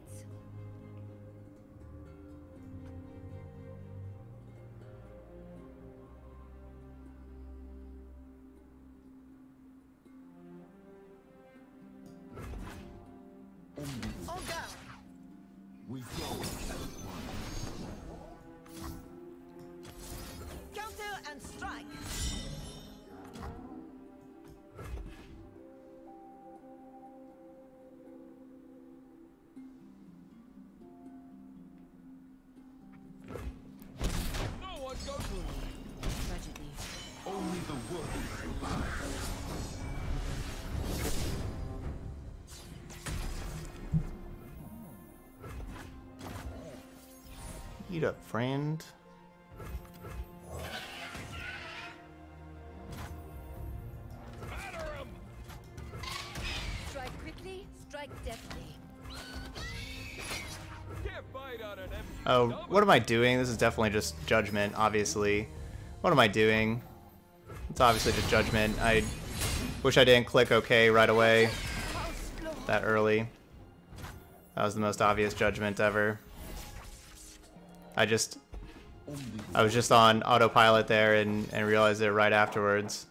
Only the world lies. Eat up, friend. Oh, what am I doing? This is definitely just judgment, obviously. What am I doing? It's obviously just judgment. I wish I didn't click OK right away that early. That was the most obvious judgment ever. I just, I was just on autopilot there and, and realized it right afterwards.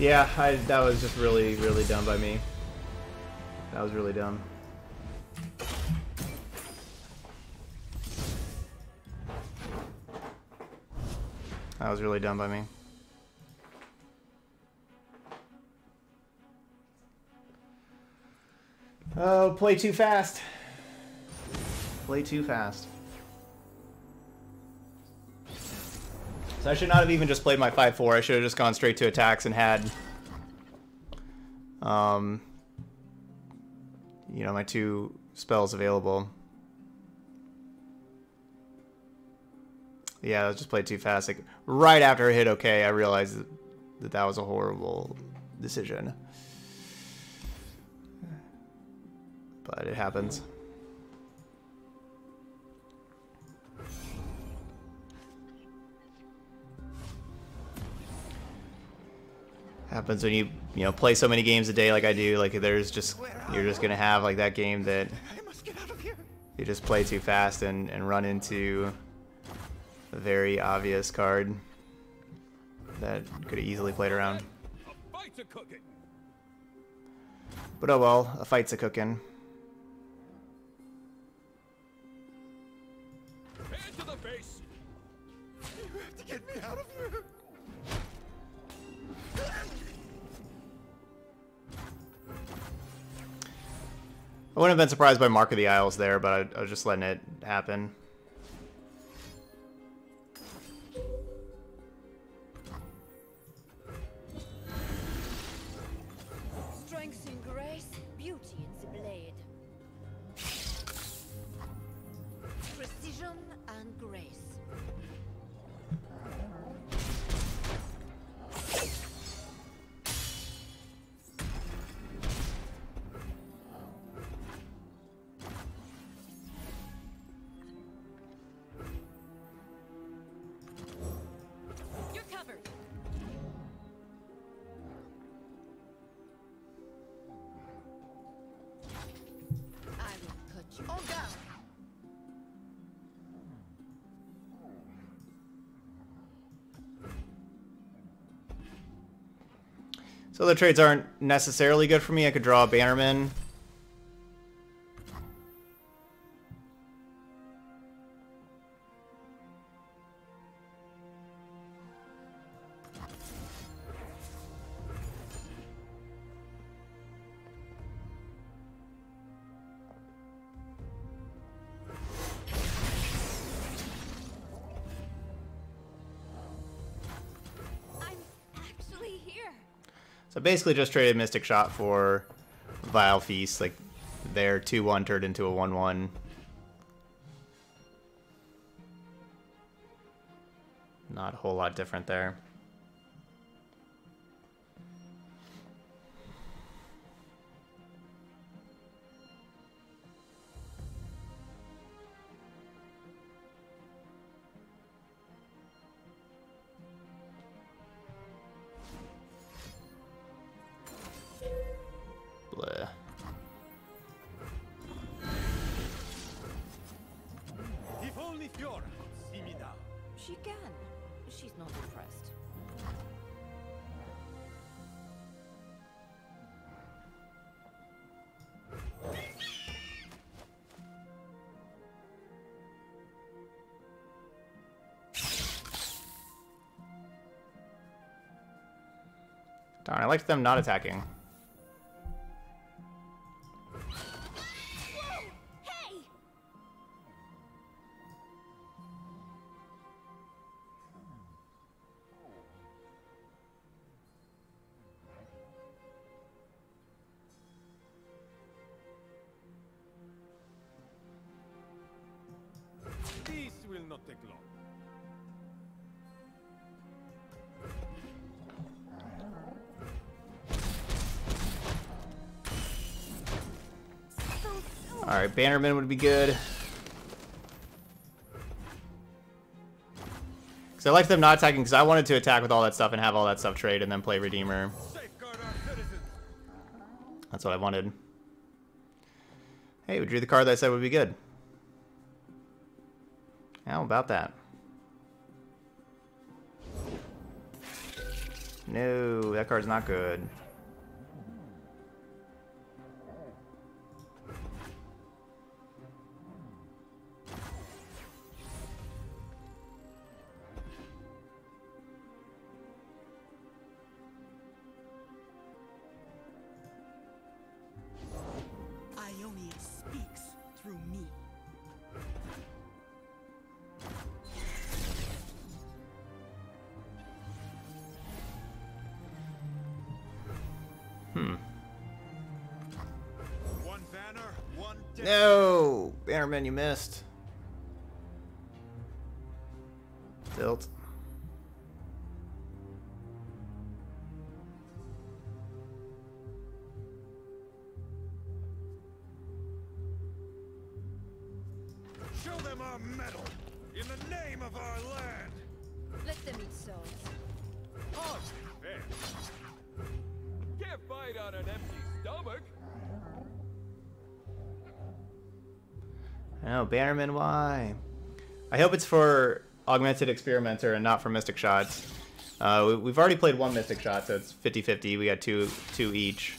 Yeah, I, that was just really, really dumb by me. That was really dumb. That was really dumb by me. Oh, play too fast. Play too fast. So I should not have even just played my five four. I should have just gone straight to attacks and had, um, you know, my two spells available. Yeah, I just played too fast. Like right after I hit OK, I realized that that was a horrible decision. But it happens. Happens when you you know play so many games a day like I do. Like there's just you're just gonna have like that game that you just play too fast and and run into a very obvious card that could have easily played around. But oh well, a fight's a cooking. Hand to the face. You have to get me out of here. I wouldn't have been surprised by Mark of the Isles there, but I, I was just letting it happen. Strength in grace, beauty in the blade. Precision and grace. So the trades aren't necessarily good for me. I could draw a Bannerman. So basically just traded Mystic Shot for Vile Feast. Like their two one turned into a one one. Not a whole lot different there. Darn, I liked them not attacking. Whoa, hey! take long. Alright, Bannerman would be good. Because I liked them not attacking, because I wanted to attack with all that stuff and have all that stuff trade and then play Redeemer. That's what I wanted. Hey, we drew the card that I said would be good. How about that? No, that card's not good. No! Bannerman, you missed. Tilt. Show them our metal in the name of our land. Let them eat souls. Oh, can't fight on an empty stomach. No, Bannerman, why? I hope it's for Augmented Experimenter and not for Mystic Shots. Uh, we, we've already played one Mystic Shot, so it's fifty fifty. We got two, two each.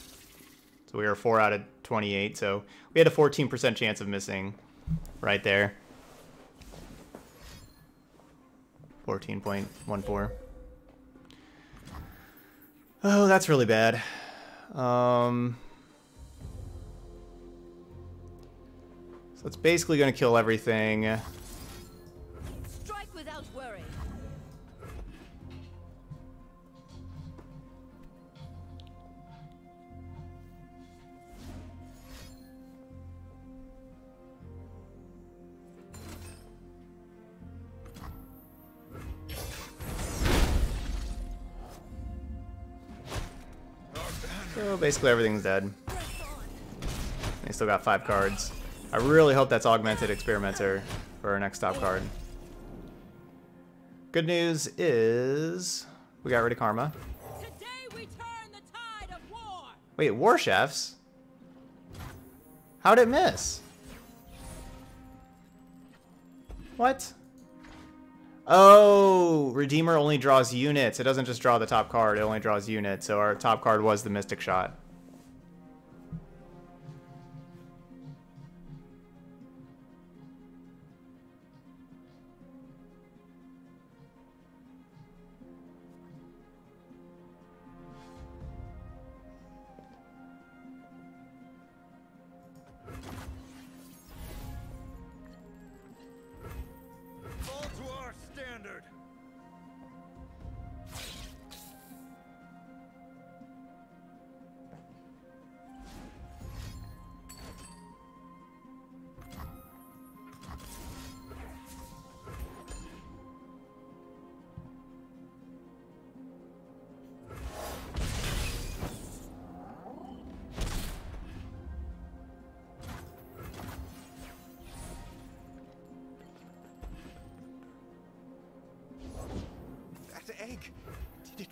So we were four out of twenty-eight, so we had a fourteen percent chance of missing right there. fourteen point one four. Oh, that's really bad. Um... So it's basically going to kill everything. Strike without worry. So basically everything's dead. They still got five cards. I really hope that's Augmented Experimenter for our next top card. Good news is we got rid of Karma. Today we turn the tide of war. Wait, War Chefs? How'd it miss? What? Oh, Redeemer only draws units. It doesn't just draw the top card, it only draws units. So our top card was the Mystic Shot.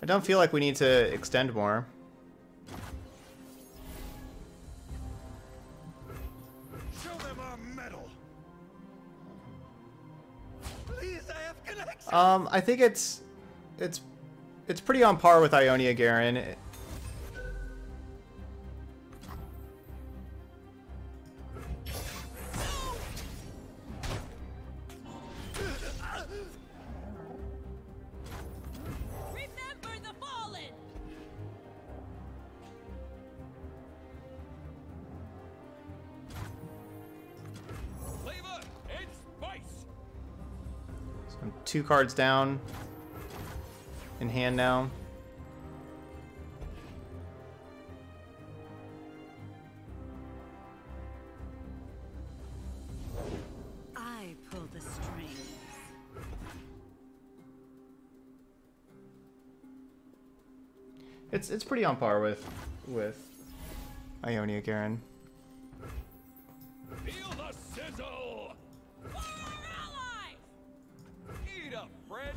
I don't feel like we need to extend more. Show them our metal. Please, I have connection. Um, I think it's it's it's pretty on par with Ionia Garen. It, Two cards down in hand now. I pull the strings. It's it's pretty on par with with Ionia Garen. Feel the sizzle. For our allies! Eat up, friend.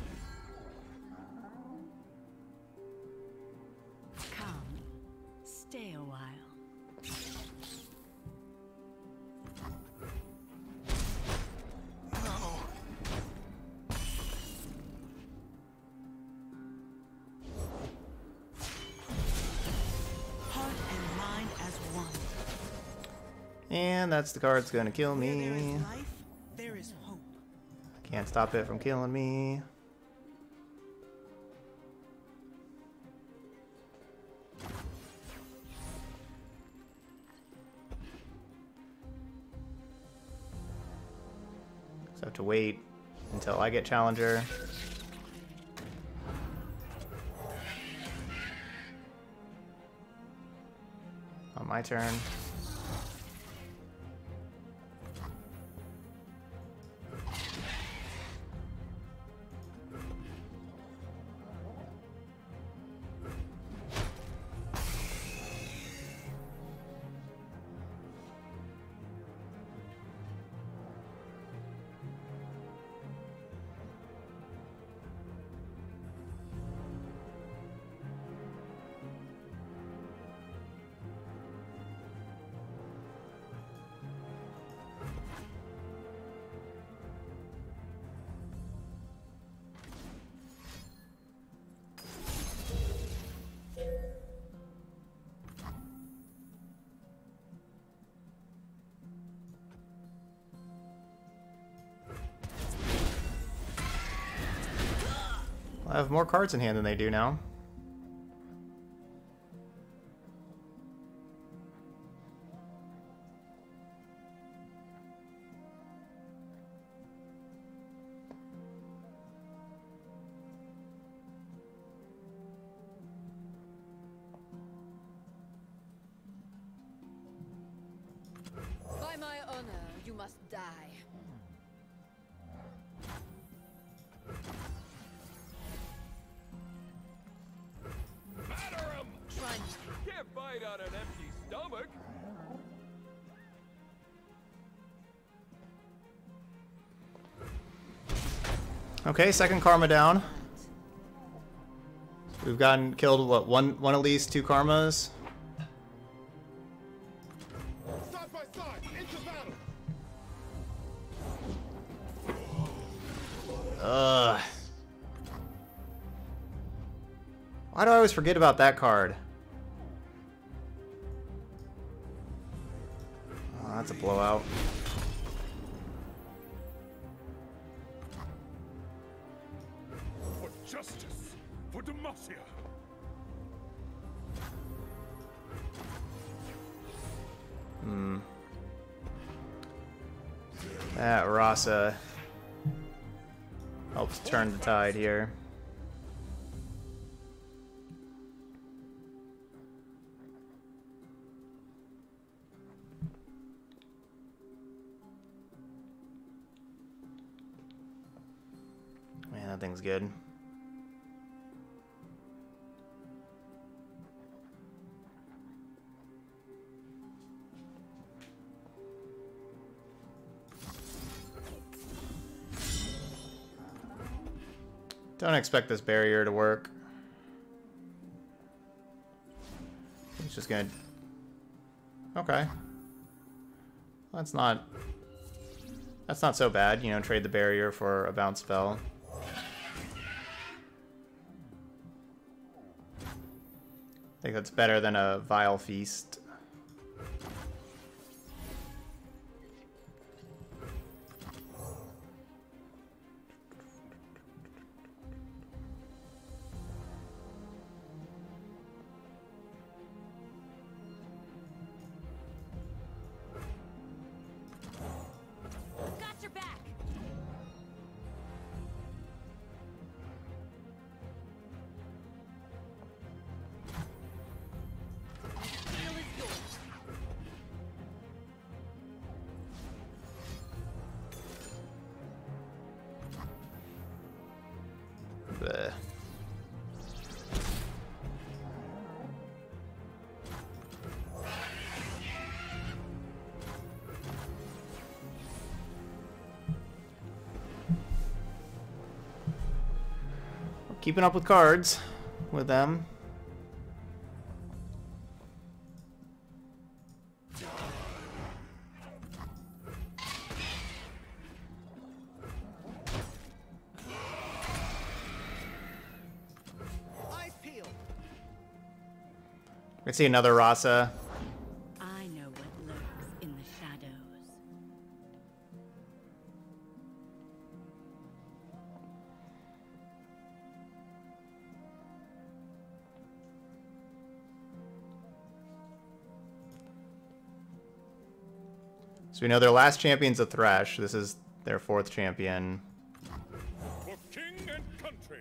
Come, stay a while. And that's the card that's gonna kill me. There is life, there is hope. Can't stop it from killing me. So I have to wait until I get Challenger. On my turn. I have more cards in hand than they do now. By my honor, you must die. On an empty stomach. Okay, second Karma down. We've gotten killed. What, one, one Elise, two Karmas. Side by side, into battle. Ugh. Why do I always forget about that card? That's a blowout. For justice, for Demacia. Hmm. That Rasa helps turn the tide here. That thing's good. Don't expect this barrier to work. It's just gonna... Okay. That's not... That's not so bad, you know, trade the barrier for a bounce spell. I think that's better than a Vile Feast. keeping up with cards with them. We can see another Rasa. I know what lurks in the shadows. So we know their last champion's a Thresh. This is their fourth champion. For king and country.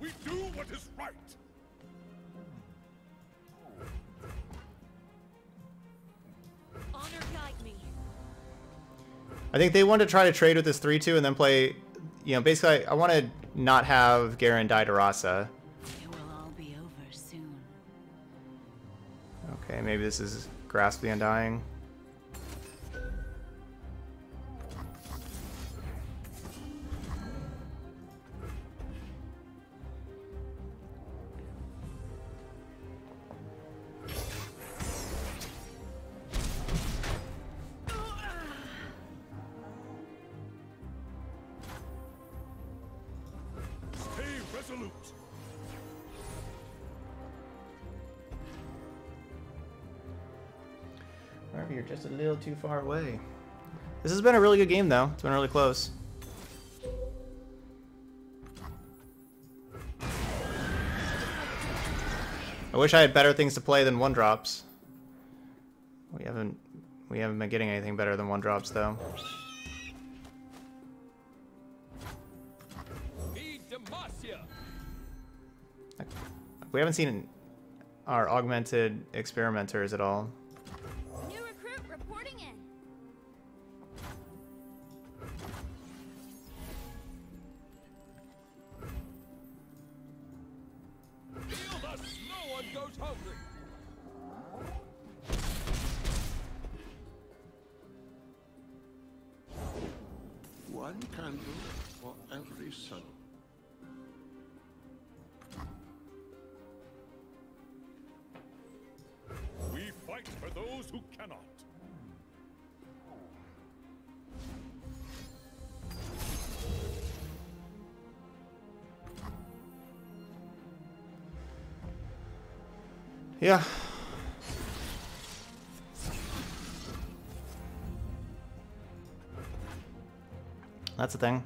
We do what is right. Honor guide me. I think they want to try to trade with this three two and then play, you know, basically I, I want to not have Garen die to Rasa. It will all be over soon. Okay, maybe this is Grasp the Undying. You're just a little too far away. This has been a really good game, though. It's been really close. I wish I had better things to play than one drops. We haven't, we haven't been getting anything better than one drops, though. We haven't seen our Augmented Experimenters at all. One candle for every soul. We fight for those who cannot. Yeah. That's the thing.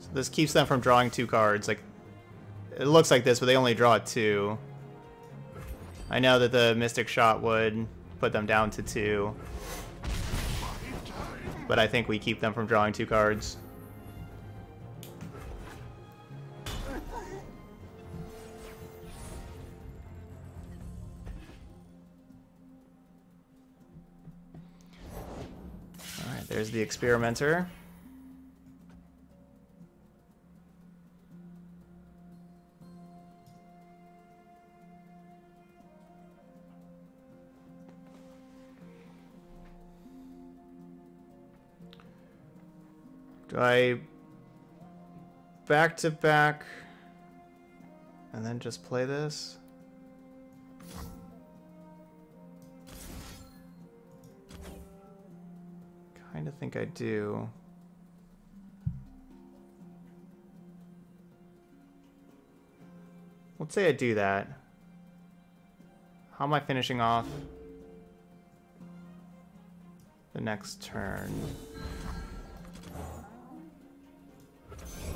So this keeps them from drawing two cards. Like, it looks like this, but they only draw two. I know that the Mystic Shot would put them down to two, but I think we keep them from drawing two cards. There's the Experimenter. Do I back to back and then just play this? I kind of think I do. Let's say I do that. How am I finishing off the next turn?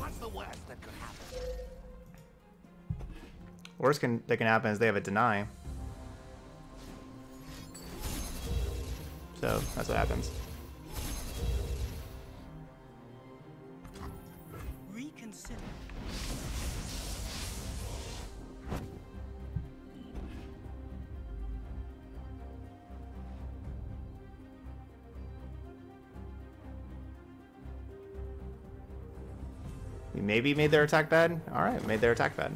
What's the worst that could happen? Worst can, that can happen is they have a deny. So that's what happens. We maybe made their attack bad. All right, made their attack bad.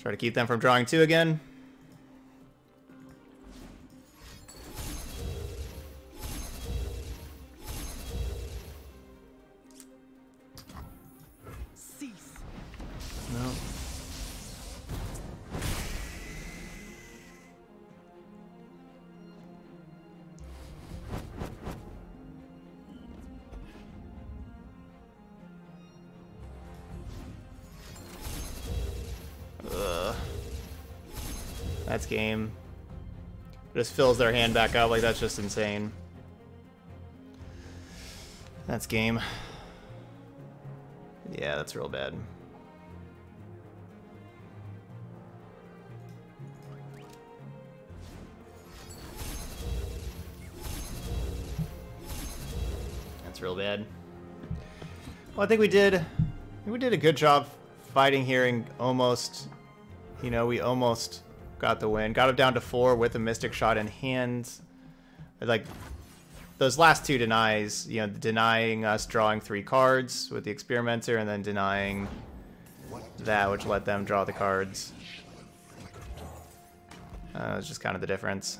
Try to keep them from drawing two again. Cease. No. That's game. Just fills their hand back up. Like, that's just insane. That's game. Yeah, that's real bad. That's real bad. Well, I think we did. I think we did a good job fighting here and almost, you know, we almost got the win. Got him down to four with a Mystic Shot in hand. Like, those last two denies, you know, denying us drawing three cards with the Experimenter and then denying that, which let them draw the cards. Uh, it's just kind of the difference.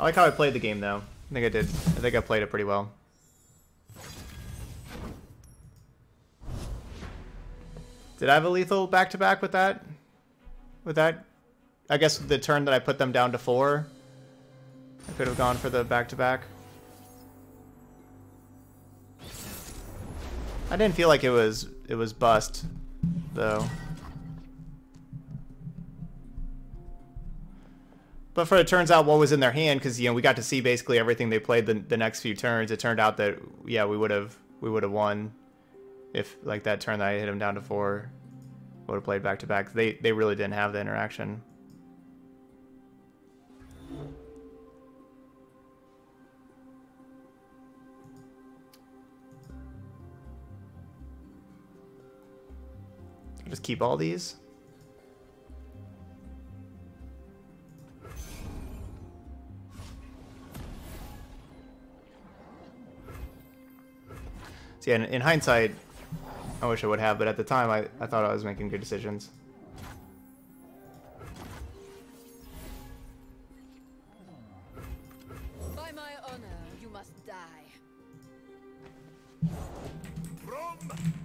I like how I played the game, though. I think I did. I think I played it pretty well. Did I have a lethal back-to-back with that? With that? I guess the turn that I put them down to four, I could have gone for the back-to-back. I didn't feel like it was it was bust, though. But for it turns out what was in their hand, because, you know, we got to see basically everything they played the, the next few turns. It turned out that, yeah, we would have we would have won if, like, that turn that I hit them down to four would have played back to back. They they really didn't have the interaction. Just keep all these. So yeah, in hindsight, I wish I would have, but at the time, I, I thought I was making good decisions. By my honor, you must die. Braum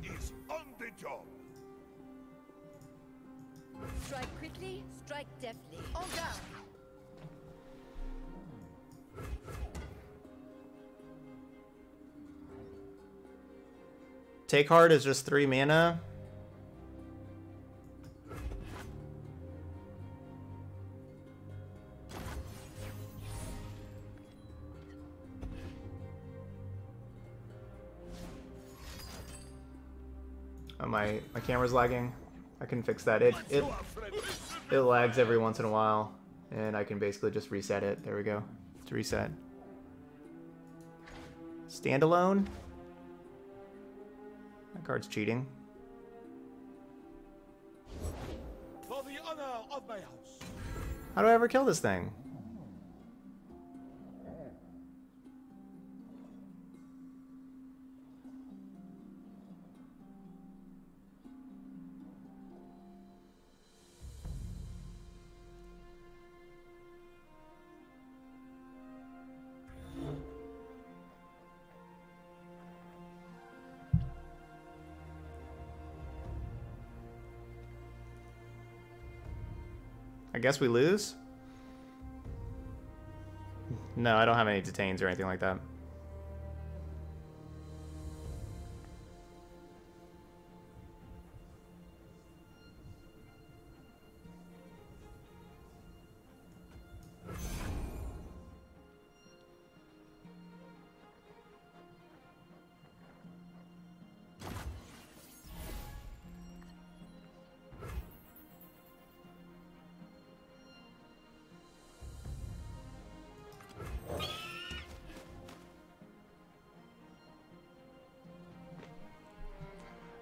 is on the job. Strike quickly, strike deftly. On down. Take Heart is just three mana. Oh, my my camera's lagging. I can fix that. It it it lags every once in a while, and I can basically just reset it. There we go. It's reset. Standalone. That card's cheating. For the honor of my house. How do I ever kill this thing? I guess we lose? No, I don't have any detains or anything like that.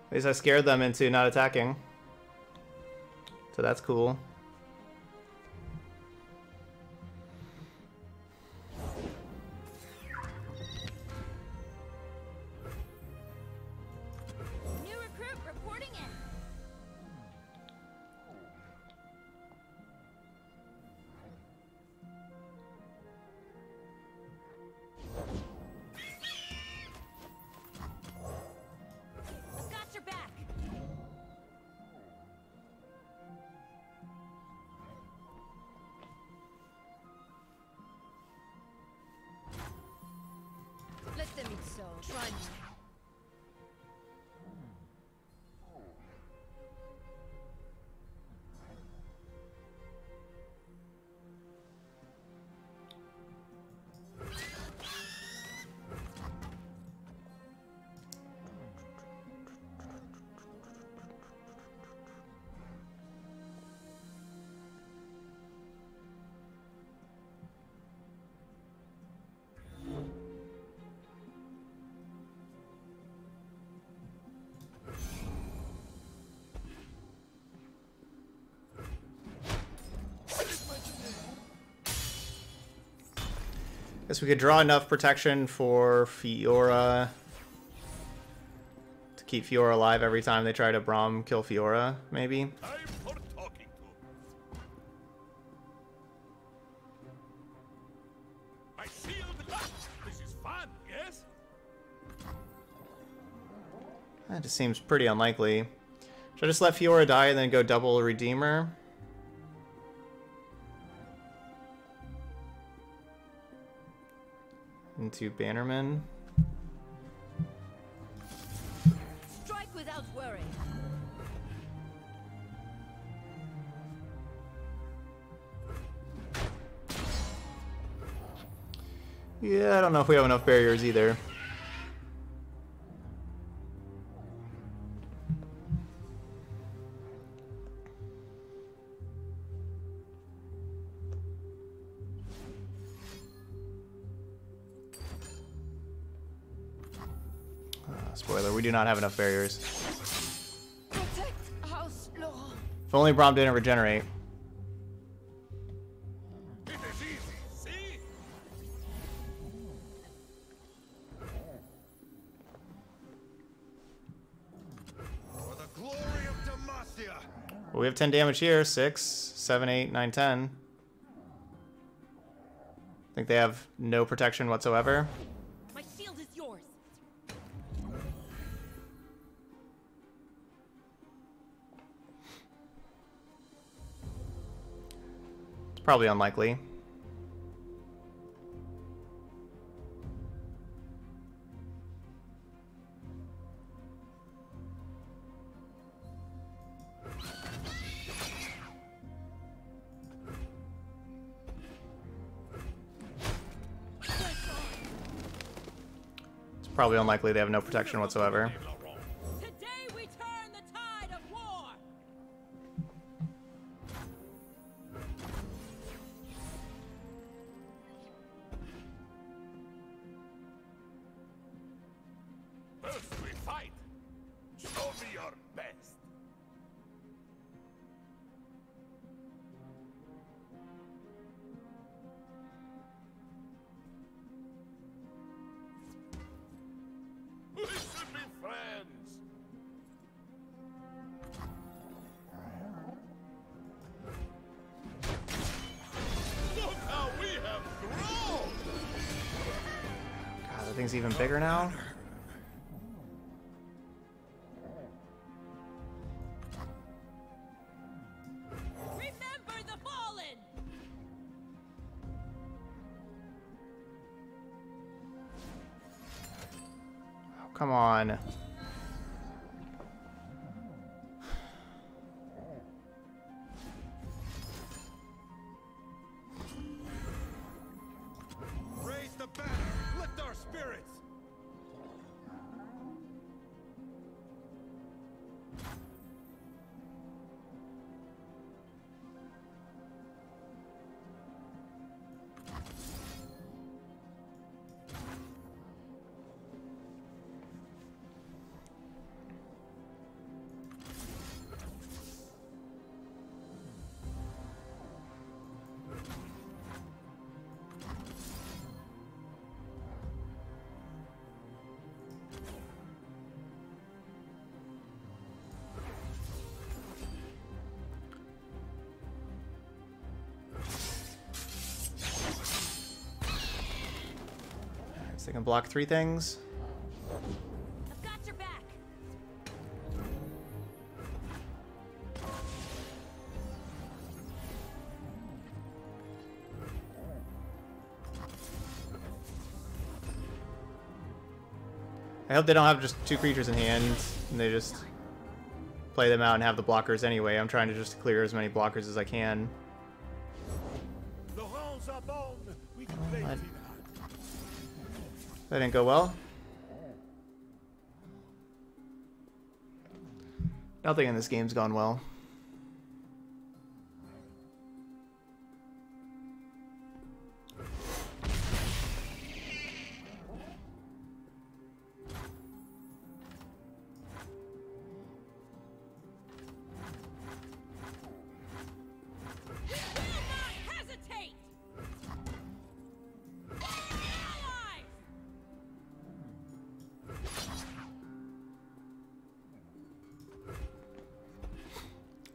At least I scared them into not attacking. So that's cool. New recruit reporting in. Guess we could draw enough protection for Fiora to keep Fiora alive every time they try to Braum kill Fiora, maybe. That just seems pretty unlikely. Should I just let Fiora die and then go double Redeemer? Into Bannerman. Strike without worry. Yeah, I don't know if we have enough barriers either. Spoiler, we do not have enough barriers. Protect House Law. If only Braum didn't regenerate. It is easy, see? For the glory of Demacia. Well, we have ten damage here. six, seven, eight, nine, ten. I think they have no protection whatsoever. Probably unlikely. It's probably unlikely they have no protection whatsoever. Thing's even bigger now. Remember the ball Come on. They can block three things. I've got your back. I hope they don't have just two creatures in hand and they just play them out and have the blockers anyway. I'm trying to just clear as many blockers as I can. That didn't go well. Nothing in this game's gone well.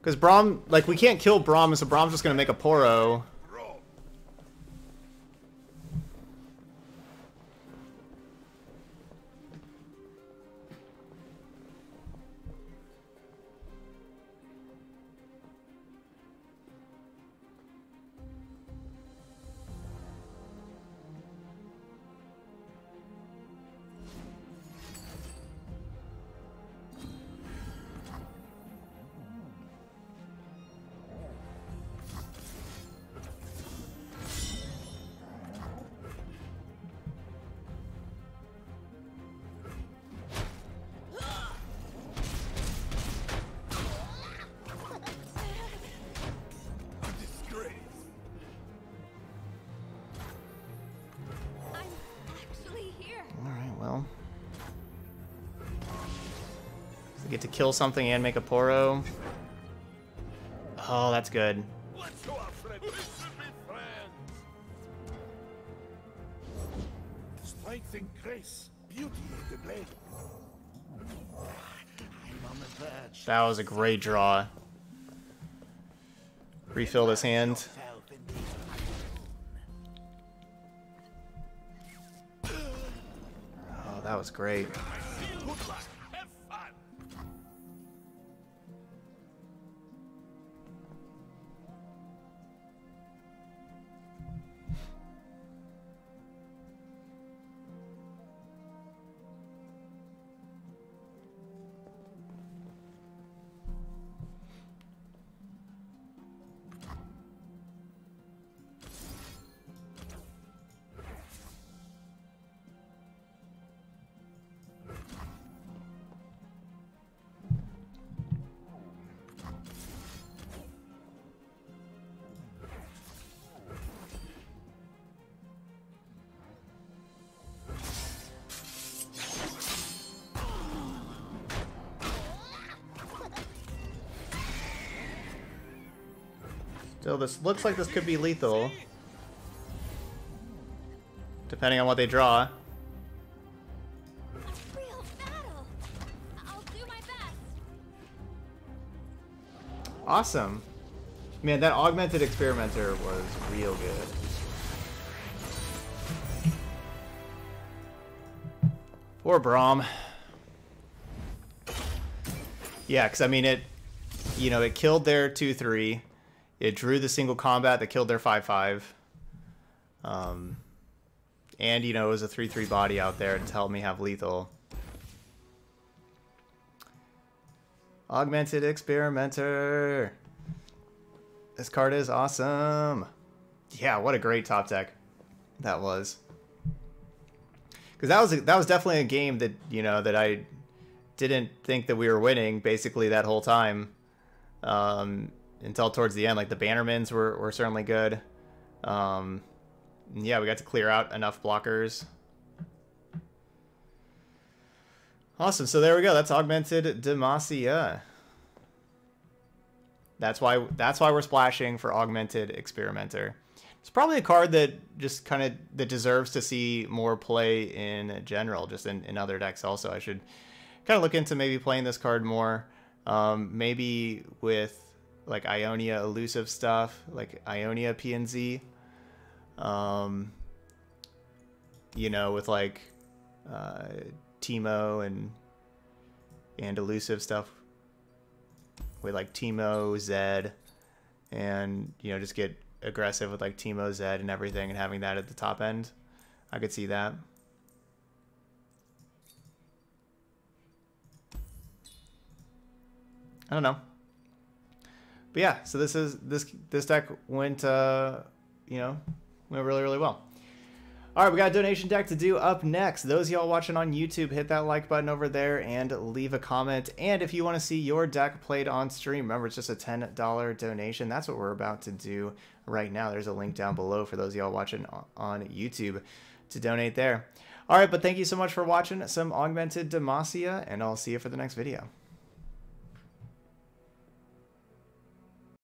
Because Braum, like, we can't kill Braum, so Braum's just going to make a Poro. Get to kill something and make a Poro. Oh, that's good. Strength and grace, beauty of the blade. That was a great draw. Refill this hand. Oh, that was great. So this looks like this could be lethal, depending on what they draw. Awesome. Man, that Augmented Experimenter was real good. Poor Braum. Yeah, because I mean it, you know, it killed their two three. It drew the single combat that killed their five five. Um, and, you know, it was a three three body out there to help me have lethal. Augmented Experimenter. This card is awesome. Yeah, what a great top deck that was. Because that was that was definitely a game that, you know, that I didn't think that we were winning basically that whole time, um, until towards the end. Like the Bannermans were, were certainly good. Um, yeah, we got to clear out enough blockers. Awesome. So there we go. That's Augmented Demacia. That's why that's why we're splashing for Augmented Experimenter. It's probably a card that just kind of that deserves to see more play in general, just in, in other decks also. I should kind of look into maybe playing this card more, um, maybe with like Ionia elusive stuff, like Ionia P N Z, um, you know, with like uh, Teemo and and elusive stuff. With like Teemo, Zed, and, you know, just get aggressive with like Teemo, Zed, and everything, and having that at the top end. I could see that. I don't know. But yeah, so this is this this deck went uh you know, went really, really well. Alright, we got a donation deck to do up next. Those of y'all watching on YouTube, hit that like button over there and leave a comment. And if you want to see your deck played on stream, remember it's just a ten dollar donation. That's what we're about to do right now. There's a link down below for those of y'all watching on YouTube to donate there. Alright, but thank you so much for watching some Augmented Demacia, and I'll see you for the next video.